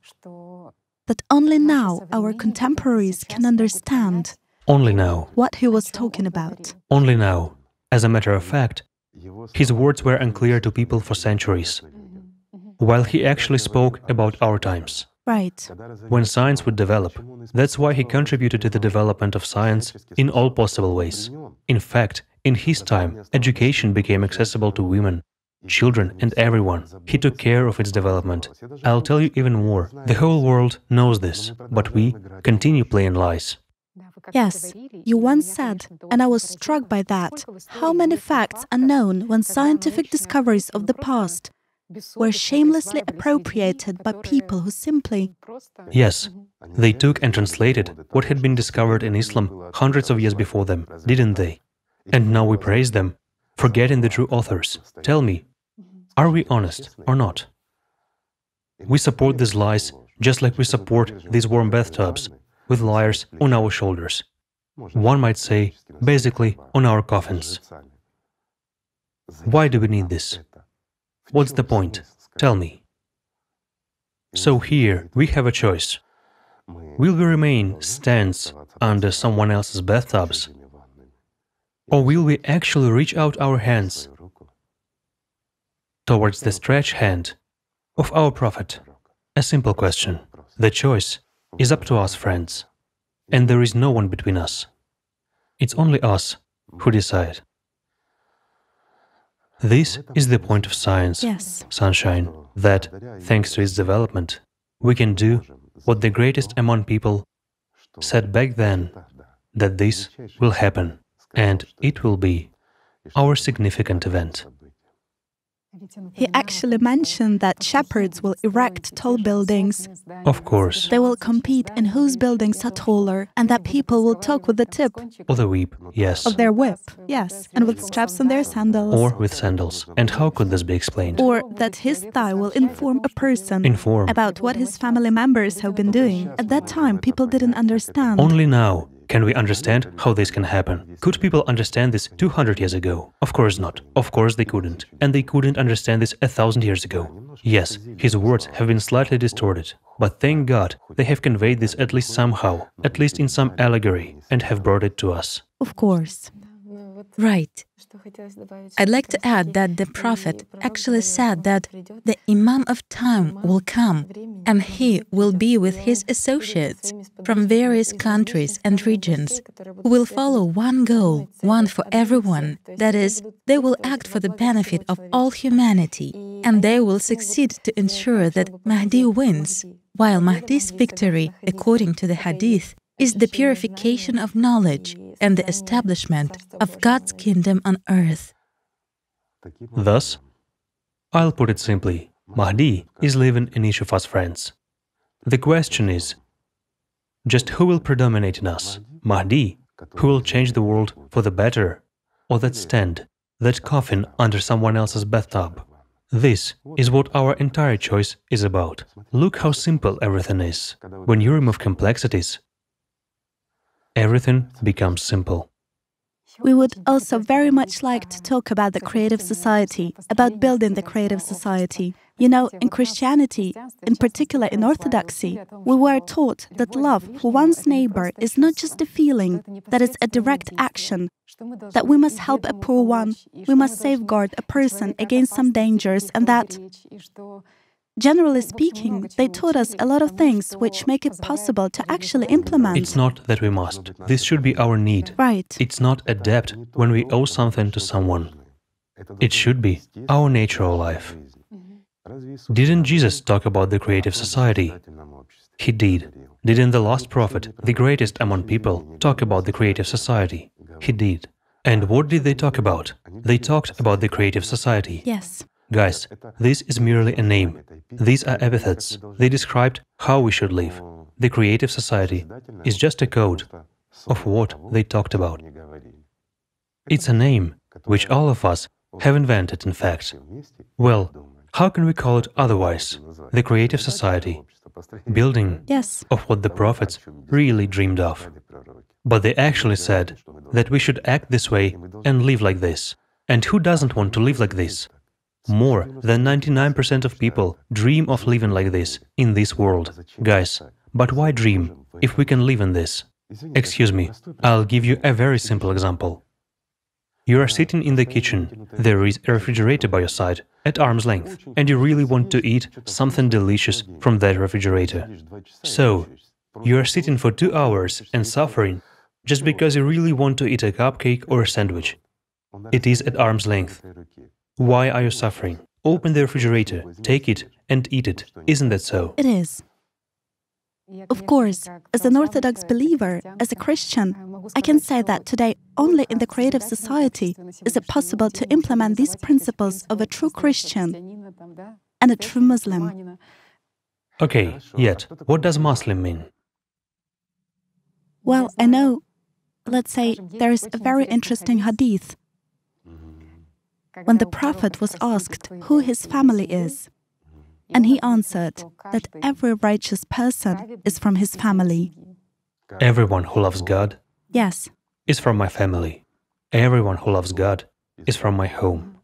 that only now our contemporaries can understand only now what he was talking about. Only now. As a matter of fact, his words were unclear to people for centuries, while he actually spoke about our times. Right. When science would develop, that's why he contributed to the development of science in all possible ways. In fact, in his time, education became accessible to women, children and everyone. He took care of its development. I'll tell you even more, the whole world knows this, but we continue playing lies. Yes, you once said, and I was struck by that, how many facts are known when scientific discoveries of the past were shamelessly appropriated by people who simply… Yes, they took and translated what had been discovered in Islam hundreds of years before them, didn't they? And now we praise them, forgetting the true authors. Tell me, are we honest or not? We support these lies just like we support these warm bathtubs with liars on our shoulders. One might say, basically, on our coffins. Why do we need this? What's the point? Tell me. So here we have a choice. Will we remain stands under someone else's bathtubs? Or will we actually reach out our hands towards the stretched hand of our Prophet? A simple question. The choice is up to us, friends, and there is no one between us. It's only us who decide. This is the point of science, yes. Sunshine, that, thanks to its development, we can do what the greatest among people said back then, that this will happen, and it will be our significant event. He actually mentioned that shepherds will erect tall buildings. Of course. They will compete in whose buildings are taller, and that people will talk with the tip or the whip, yes. Of their whip, yes, and with straps on their sandals. Or with sandals. And how could this be explained? Or that his thigh will inform a person inform. about what his family members have been doing. At that time, people didn't understand. Only now can we understand how this can happen. Could people understand this two hundred years ago? Of course not. Of course they couldn't. And they couldn't understand this a thousand years ago. Yes, his words have been slightly distorted, but thank God they have conveyed this at least somehow, at least in some allegory, and have brought it to us. Of course. Right. I'd like to add that the Prophet actually said that the Imam of time will come and he will be with his associates from various countries and regions who will follow one goal, one for everyone, that is, they will act for the benefit of all humanity and they will succeed to ensure that Mahdi wins, while Mahdi's victory, according to the Hadith, is the purification of knowledge and the establishment of God's kingdom on earth. Thus, I'll put it simply, Mahdi is living in each of us, friends. The question is, just who will predominate in us? Mahdi, who will change the world for the better, or that stand, that coffin under someone else's bathtub? This is what our entire choice is about. Look how simple everything is. When you remove complexities, everything becomes simple. We would also very much like to talk about the Creative Society, about building the Creative Society. You know, in Christianity, in particular in Orthodoxy, we were taught that love for one's neighbor is not just a feeling, that it's a direct action, that we must help a poor one, we must safeguard a person against some dangers, and that… Generally speaking, they taught us a lot of things which make it possible to actually implement. It's not that we must. This should be our need. Right. It's not a debt when we owe something to someone. It should be our natural life. Mm-hmm. Didn't Jesus talk about the creative society? He did. Didn't the last prophet, the greatest among people, talk about the creative society? He did. And what did they talk about? They talked about the creative society. Yes. Guys, this is merely a name. These are epithets. They described how we should live. The Creative Society is just a code of what they talked about. It's a name which all of us have invented, in fact. Well, how can we call it otherwise? The Creative Society, building yes. of what the prophets really dreamed of. But they actually said that we should act this way and live like this. And who doesn't want to live like this? More than ninety-nine percent of people dream of living like this in this world. Guys, but why dream if we can live in this? Excuse me, I'll give you a very simple example. You are sitting in the kitchen, there is a refrigerator by your side, at arm's length, and you really want to eat something delicious from that refrigerator. So, you are sitting for two hours and suffering just because you really want to eat a cupcake or a sandwich. It is at arm's length. Why are you suffering? Open the refrigerator, take it and eat it. Isn't that so? It is. Of course, as an Orthodox believer, as a Christian, I can say that today only in the Creative Society is it possible to implement these principles of a true Christian and a true Muslim. Okay, yet, what does Muslim mean? Well, I know, let's say, there is a very interesting hadith. When the Prophet was asked who his family is, and he answered that every righteous person is from his family. Everyone who loves God yes. is from my family. Everyone who loves God is from my home.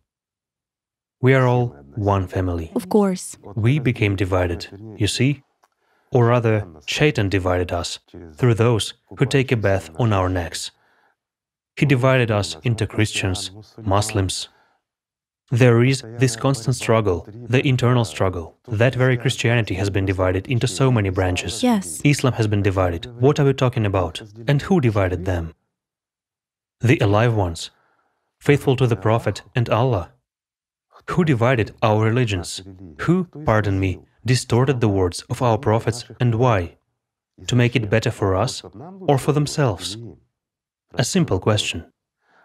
We are all one family. Of course. We became divided, you see? Or rather, Shaitan divided us through those who take a bath on our necks. He divided us into Christians, Muslims. There is this constant struggle, the internal struggle. That very Christianity has been divided into so many branches. Yes. Islam has been divided. What are we talking about? And who divided them? The alive ones, faithful to the Prophet and Allah. Who divided our religions? Who, pardon me, distorted the words of our prophets and why? To make it better for us or for themselves? A simple question.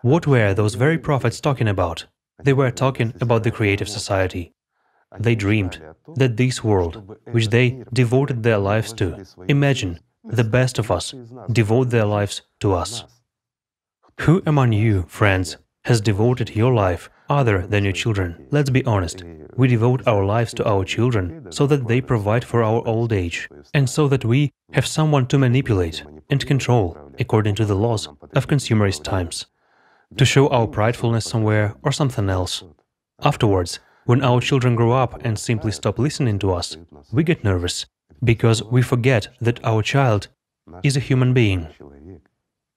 What were those very prophets talking about? They were talking about the Creative Society. They dreamed that this world, which they devoted their lives to, imagine the best of us devote their lives to us. Who among you, friends, has devoted your life other than your children? Let's be honest, we devote our lives to our children so that they provide for our old age, and so that we have someone to manipulate and control according to the laws of consumerist times, to show our pridefulness somewhere or something else. Afterwards, when our children grow up and simply stop listening to us, we get nervous, because we forget that our child is a human being,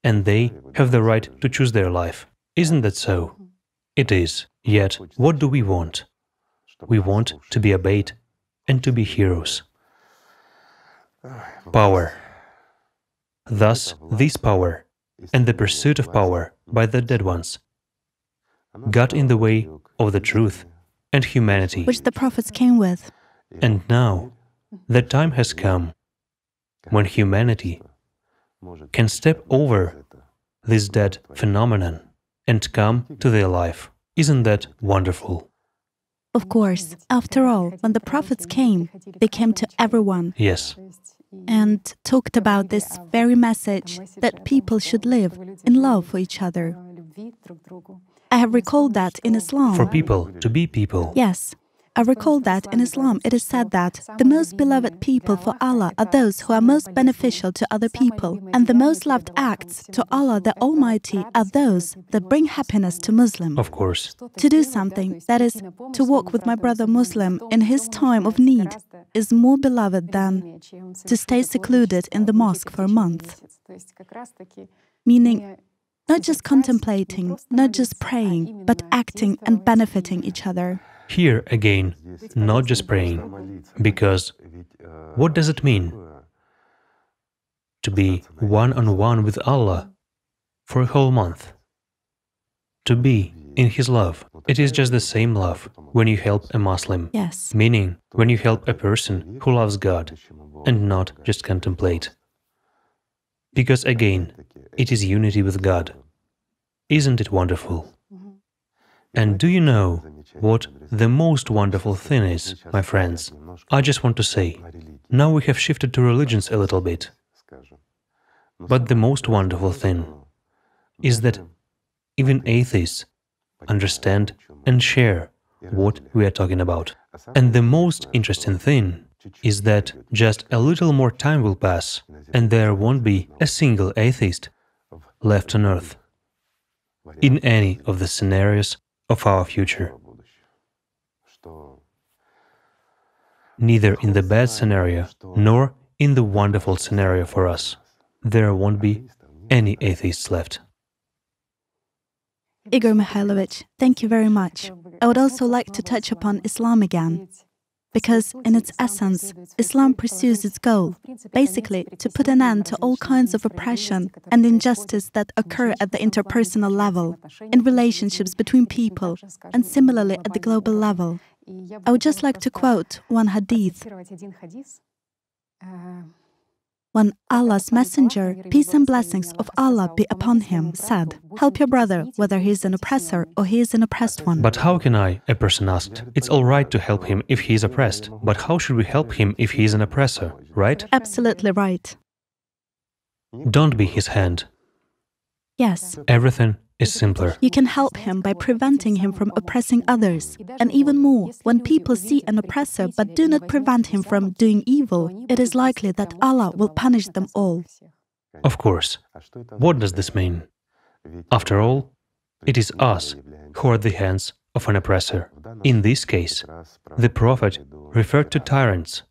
and they have the right to choose their life. Isn't that so? It is. Yet, what do we want? We want to be obeyed and to be heroes. Power. Thus, this power and the pursuit of power by the dead ones got in the way of the truth and humanity, which the prophets came with. And now the time has come when humanity can step over this dead phenomenon and come to their life. Isn't that wonderful? Of course. After all, when the prophets came, they came to everyone. Yes. And talked about this very message that people should live in love for each other. I have recalled that in Islam. For people to be people. Yes. I recall that in Islam it is said that the most beloved people for Allah are those who are most beneficial to other people, and the most loved acts to Allah the Almighty are those that bring happiness to Muslims. Of course. To do something, that is, to walk with my brother Muslim in his time of need, is more beloved than to stay secluded in the mosque for a month. Meaning, not just contemplating, not just praying, but acting and benefiting each other. Here, again, not just praying, because what does it mean to be one-on-one with Allah for a whole month? To be in His love. It is just the same love when you help a Muslim. Yes. Meaning, when you help a person who loves God and not just contemplate. Because, again, it is unity with God. Isn't it wonderful? And do you know what the most wonderful thing is, my friends? I just want to say, Now we have shifted to religions a little bit. But the most wonderful thing is that even atheists understand and share what we are talking about. And the most interesting thing is that just a little more time will pass, and there won't be a single atheist left on Earth in any of the scenarios of our future. Neither in the bad scenario, nor in the wonderful scenario for us. There won't be any atheists left. Igor Mikhailovich, thank you very much. I would also like to touch upon Islam again, because in its essence, Islam pursues its goal, basically to put an end to all kinds of oppression and injustice that occur at the interpersonal level, in relationships between people, and similarly at the global level. I would just like to quote one hadith, when Allah's Messenger, peace and blessings of Allah be upon him, said, "Help your brother, whether he is an oppressor or he is an oppressed one." But how can I, a person asked, it's all right to help him if he is oppressed, but how should we help him if he is an oppressor, right? Absolutely right. Don't be his hand. Yes. Everything is simpler. You can help him by preventing him from oppressing others. And even more, when people see an oppressor but do not prevent him from doing evil, it is likely that Allah will punish them all. Of course. What does this mean? After all, it is us who are the hands of an oppressor. In this case, the Prophet referred to tyrants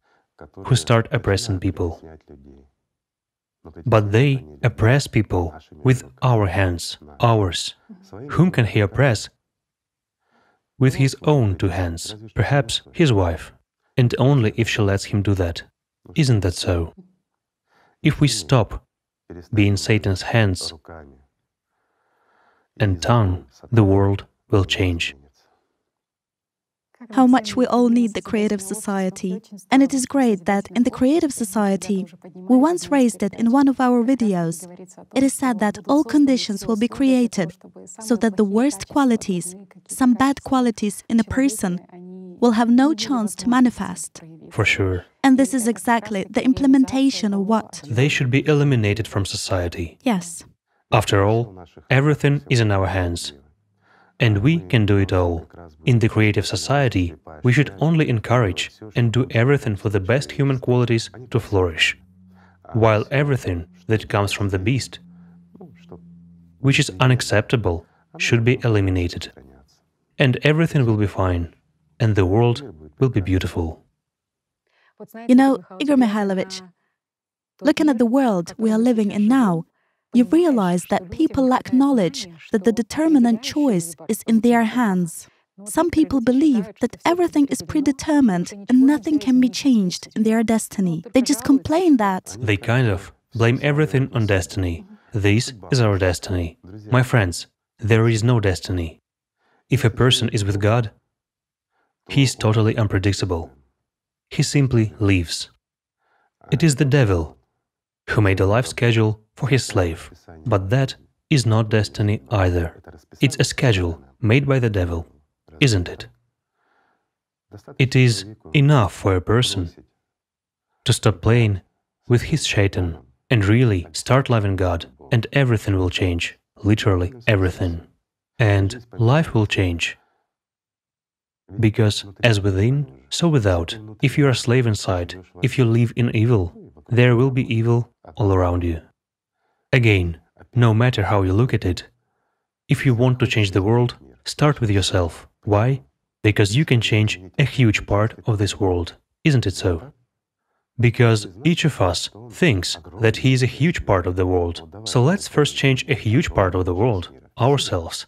who start oppressing people. But they oppress people with our hands, ours. Whom can he oppress with his own two hands? Perhaps his wife. And only if she lets him do that. Isn't that so? If we stop being Satan's hands and tongue, the world will change. How much we all need the Creative Society. And it is great that in the Creative Society, we once raised it in one of our videos, it is said that all conditions will be created so that the worst qualities, some bad qualities in a person, will have no chance to manifest. For sure. And this is exactly the implementation of what? They should be eliminated from society. Yes. After all, everything is in our hands. And we can do it all. In the Creative Society, we should only encourage and do everything for the best human qualities to flourish, while everything that comes from the beast, which is unacceptable, should be eliminated. And everything will be fine, and the world will be beautiful. You know, Igor Mikhailovich, looking at the world we are living in now, you realize that people lack knowledge that the determinant choice is in their hands. Some people believe that everything is predetermined and nothing can be changed in their destiny. They just complain that… They kind of blame everything on destiny. This is our destiny. My friends, there is no destiny. If a person is with God, he is totally unpredictable. He simply lives. It is the devil who made a life schedule for his slave. But that is not destiny either. It's a schedule made by the devil, isn't it? It is enough for a person to stop playing with his shaitan and really start loving God, and everything will change, literally everything. And life will change, because as within, so without. If you are a slave inside, if you live in evil, there will be evil all around you. Again, no matter how you look at it, if you want to change the world, start with yourself. Why? Because you can change a huge part of this world, isn't it so? Because each of us thinks that he is a huge part of the world. So let's first change a huge part of the world, ourselves.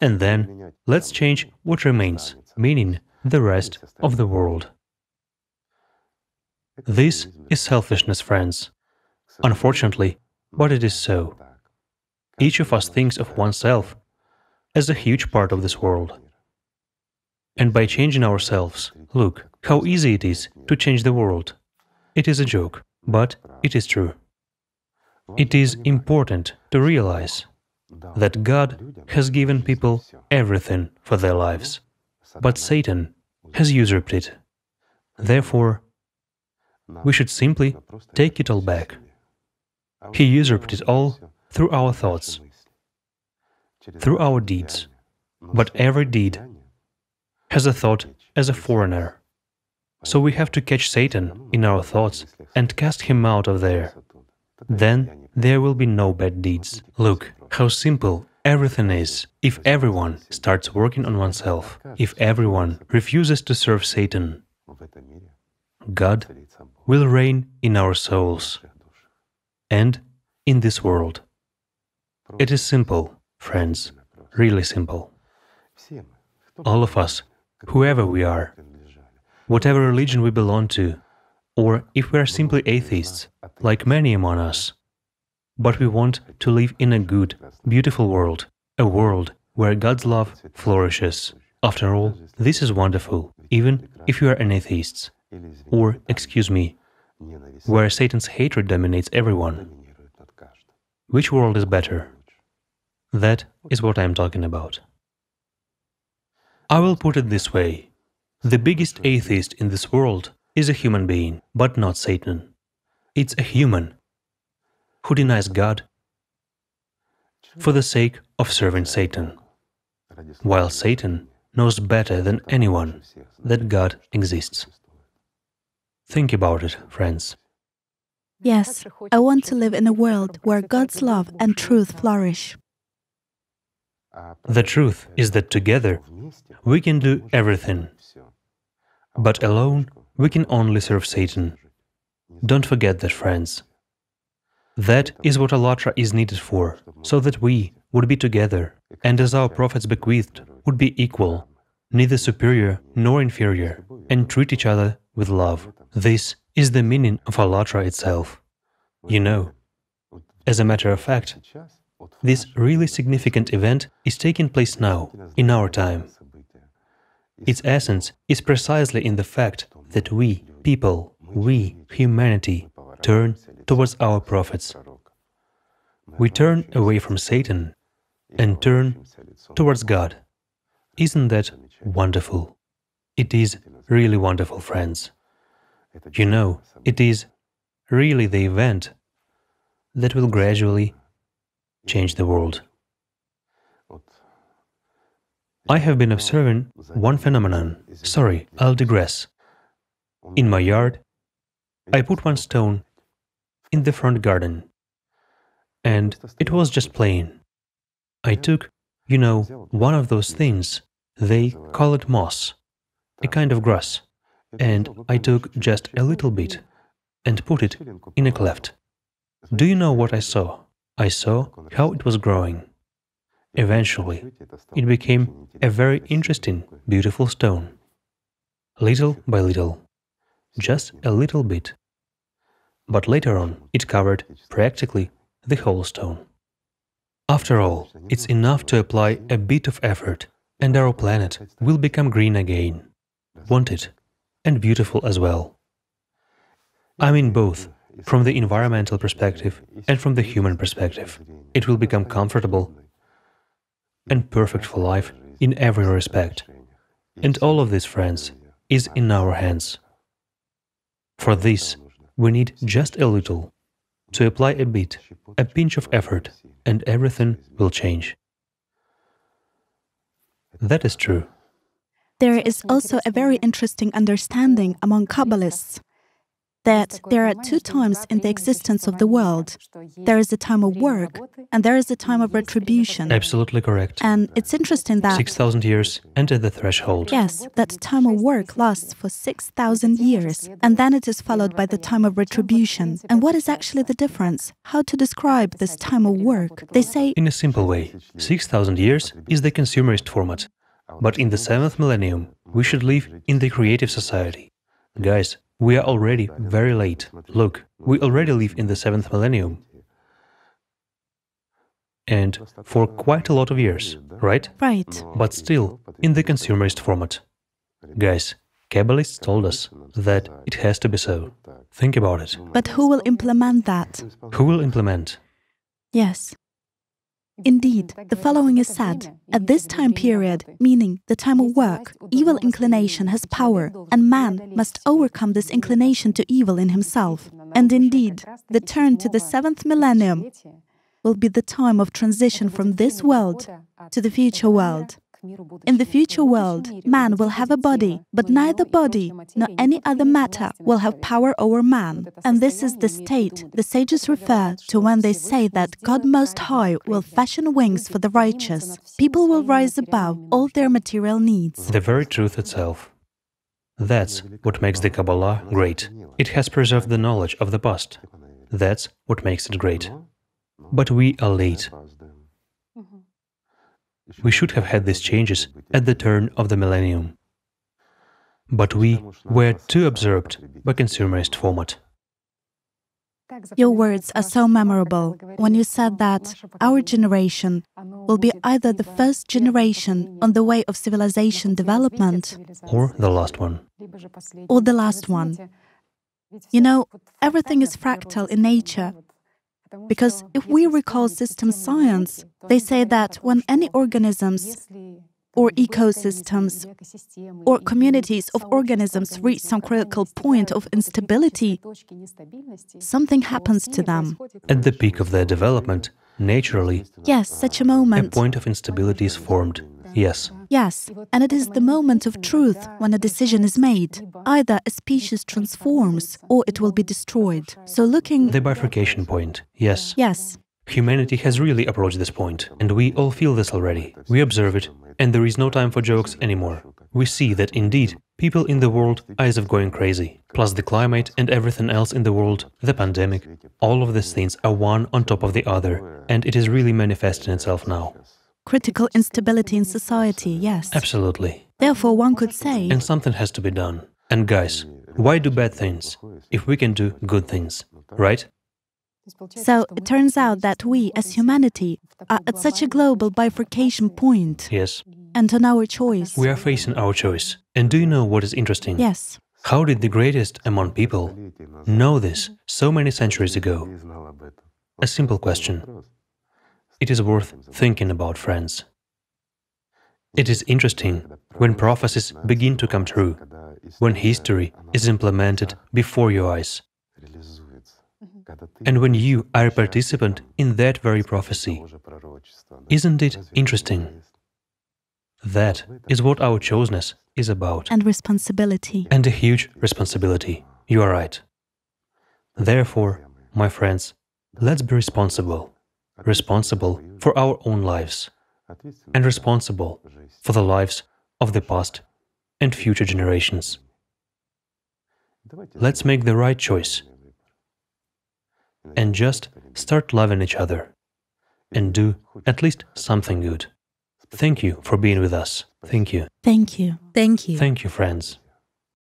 And then let's change what remains, meaning the rest of the world. This is selfishness, friends. Unfortunately, but it is so. Each of us thinks of oneself as a huge part of this world. And by changing ourselves, look, how easy it is to change the world. It is a joke, but it is true. It is important to realize that God has given people everything for their lives, but Satan has usurped it. Therefore, We should simply take it all back. He usurped it all through our thoughts, through our deeds. But every deed has a thought as a foreigner. So we have to catch Satan in our thoughts and cast him out of there. Then there will be no bad deeds. Look, how simple everything is if everyone starts working on oneself, if everyone refuses to serve Satan. God will reign in our souls and in this world. It is simple, friends, really simple. All of us, whoever we are, whatever religion we belong to, or if we are simply atheists, like many among us, but we want to live in a good, beautiful world, a world where God's love flourishes. After all, this is wonderful, even if you are an atheist, or, excuse me, where Satan's hatred dominates everyone. Which world is better? That is what I am talking about. I will put it this way. The biggest atheist in this world is a human being, but not Satan. It's a human who denies God for the sake of serving Satan, while Satan knows better than anyone that God exists. Think about it, friends. Yes, I want to live in a world where God's love and truth flourish. The truth is that together we can do everything, but alone we can only serve Satan. Don't forget that, friends. That is what AllatRa is needed for, so that we would be together, and as our prophets bequeathed, would be equal, neither superior nor inferior, and treat each other with love. This is the meaning of AllatRa itself. You know, as a matter of fact, this really significant event is taking place now, in our time. Its essence is precisely in the fact that we, people, we, humanity, turn towards our prophets. We turn away from Satan and turn towards God. Isn't that wonderful? It is really wonderful, friends. You know, it is really the event that will gradually change the world. I have been observing one phenomenon. Sorry, I'll digress. In my yard, I put one stone in the front garden, and it was just plain. I took, you know, one of those things, they call it moss, a kind of grass, and I took just a little bit and put it in a cleft. Do you know what I saw? I saw how it was growing. Eventually, it became a very interesting, beautiful stone. Little by little, just a little bit. But later on, it covered practically the whole stone. After all, it's enough to apply a bit of effort, and our planet will become green again, won't it? And beautiful as well. I mean both, from the environmental perspective and from the human perspective. It will become comfortable and perfect for life in every respect. And all of this, friends, is in our hands. For this, we need just a little, to apply a bit, a pinch of effort, and everything will change. That is true. There is also a very interesting understanding among Kabbalists that there are two times in the existence of the world. There is a time of work, and there is a time of retribution. Absolutely correct. And it's interesting that… six thousand years enter the threshold. Yes, that time of work lasts for six thousand years, and then it is followed by the time of retribution. And what is actually the difference? How to describe this time of work? They say… In a simple way, six thousand years is the consumerist format. But in the seventh millennium, we should live in the Creative Society. Guys, we are already very late. Look, we already live in the seventh millennium. And for quite a lot of years, right? Right. But still, in the consumerist format. Guys, Kabbalists told us that it has to be so. Think about it. But who will implement that? Who will implement? Yes. Indeed, the following is said, at this time period, meaning the time of work, evil inclination has power, and man must overcome this inclination to evil in himself. And indeed, the turn to the seventh millennium will be the time of transition from this world to the future world. In the future world, man will have a body, but neither body nor any other matter will have power over man. And this is the state the sages refer to when they say that God Most High will fashion wings for the righteous. People will rise above all their material needs. The very truth itself. That's what makes the Kabbalah great. It has preserved the knowledge of the past. That's what makes it great. But we are late. We should have had these changes at the turn of the millennium. But we were too absorbed by consumerist format. Your words are so memorable when you said that our generation will be either the first generation on the way of civilization development or the last one. Or the last one. You know, everything is fractal in nature. Because if we recall system science, they say that when any organisms or ecosystems or communities of organisms reach some critical point of instability, something happens to them. At the peak of their development, naturally, yes, such a moment, a point of instability is formed. Yes. Yes, and it is the moment of truth when a decision is made. Either a species transforms, or it will be destroyed. So looking… The bifurcation point, yes. Yes. Humanity has really approached this point, and we all feel this already. We observe it, and there is no time for jokes anymore. We see that, indeed, people in the world are as if going crazy. Plus the climate and everything else in the world, the pandemic, all of these things are one on top of the other, and it is really manifesting itself now. Critical instability in society, yes. Absolutely. Therefore, one could say… And something has to be done. And guys, why do bad things, if we can do good things, right? So, it turns out that we, as humanity, are at such a global bifurcation point. Yes. And on our choice. We are facing our choice. And do you know what is interesting? Yes. How did the greatest among people know this so many centuries ago? A simple question. It is worth thinking about, friends. It is interesting when prophecies begin to come true, when history is implemented before your eyes, and when you are a participant in that very prophecy. Isn't it interesting? That is what our chosenness is about. And responsibility. And a huge responsibility. You are right. Therefore, my friends, let's be responsible. Responsible for our own lives, and responsible for the lives of the past and future generations. Let's make the right choice and just start loving each other and do at least something good. Thank you for being with us. Thank you. Thank you. Thank you. Thank you, friends.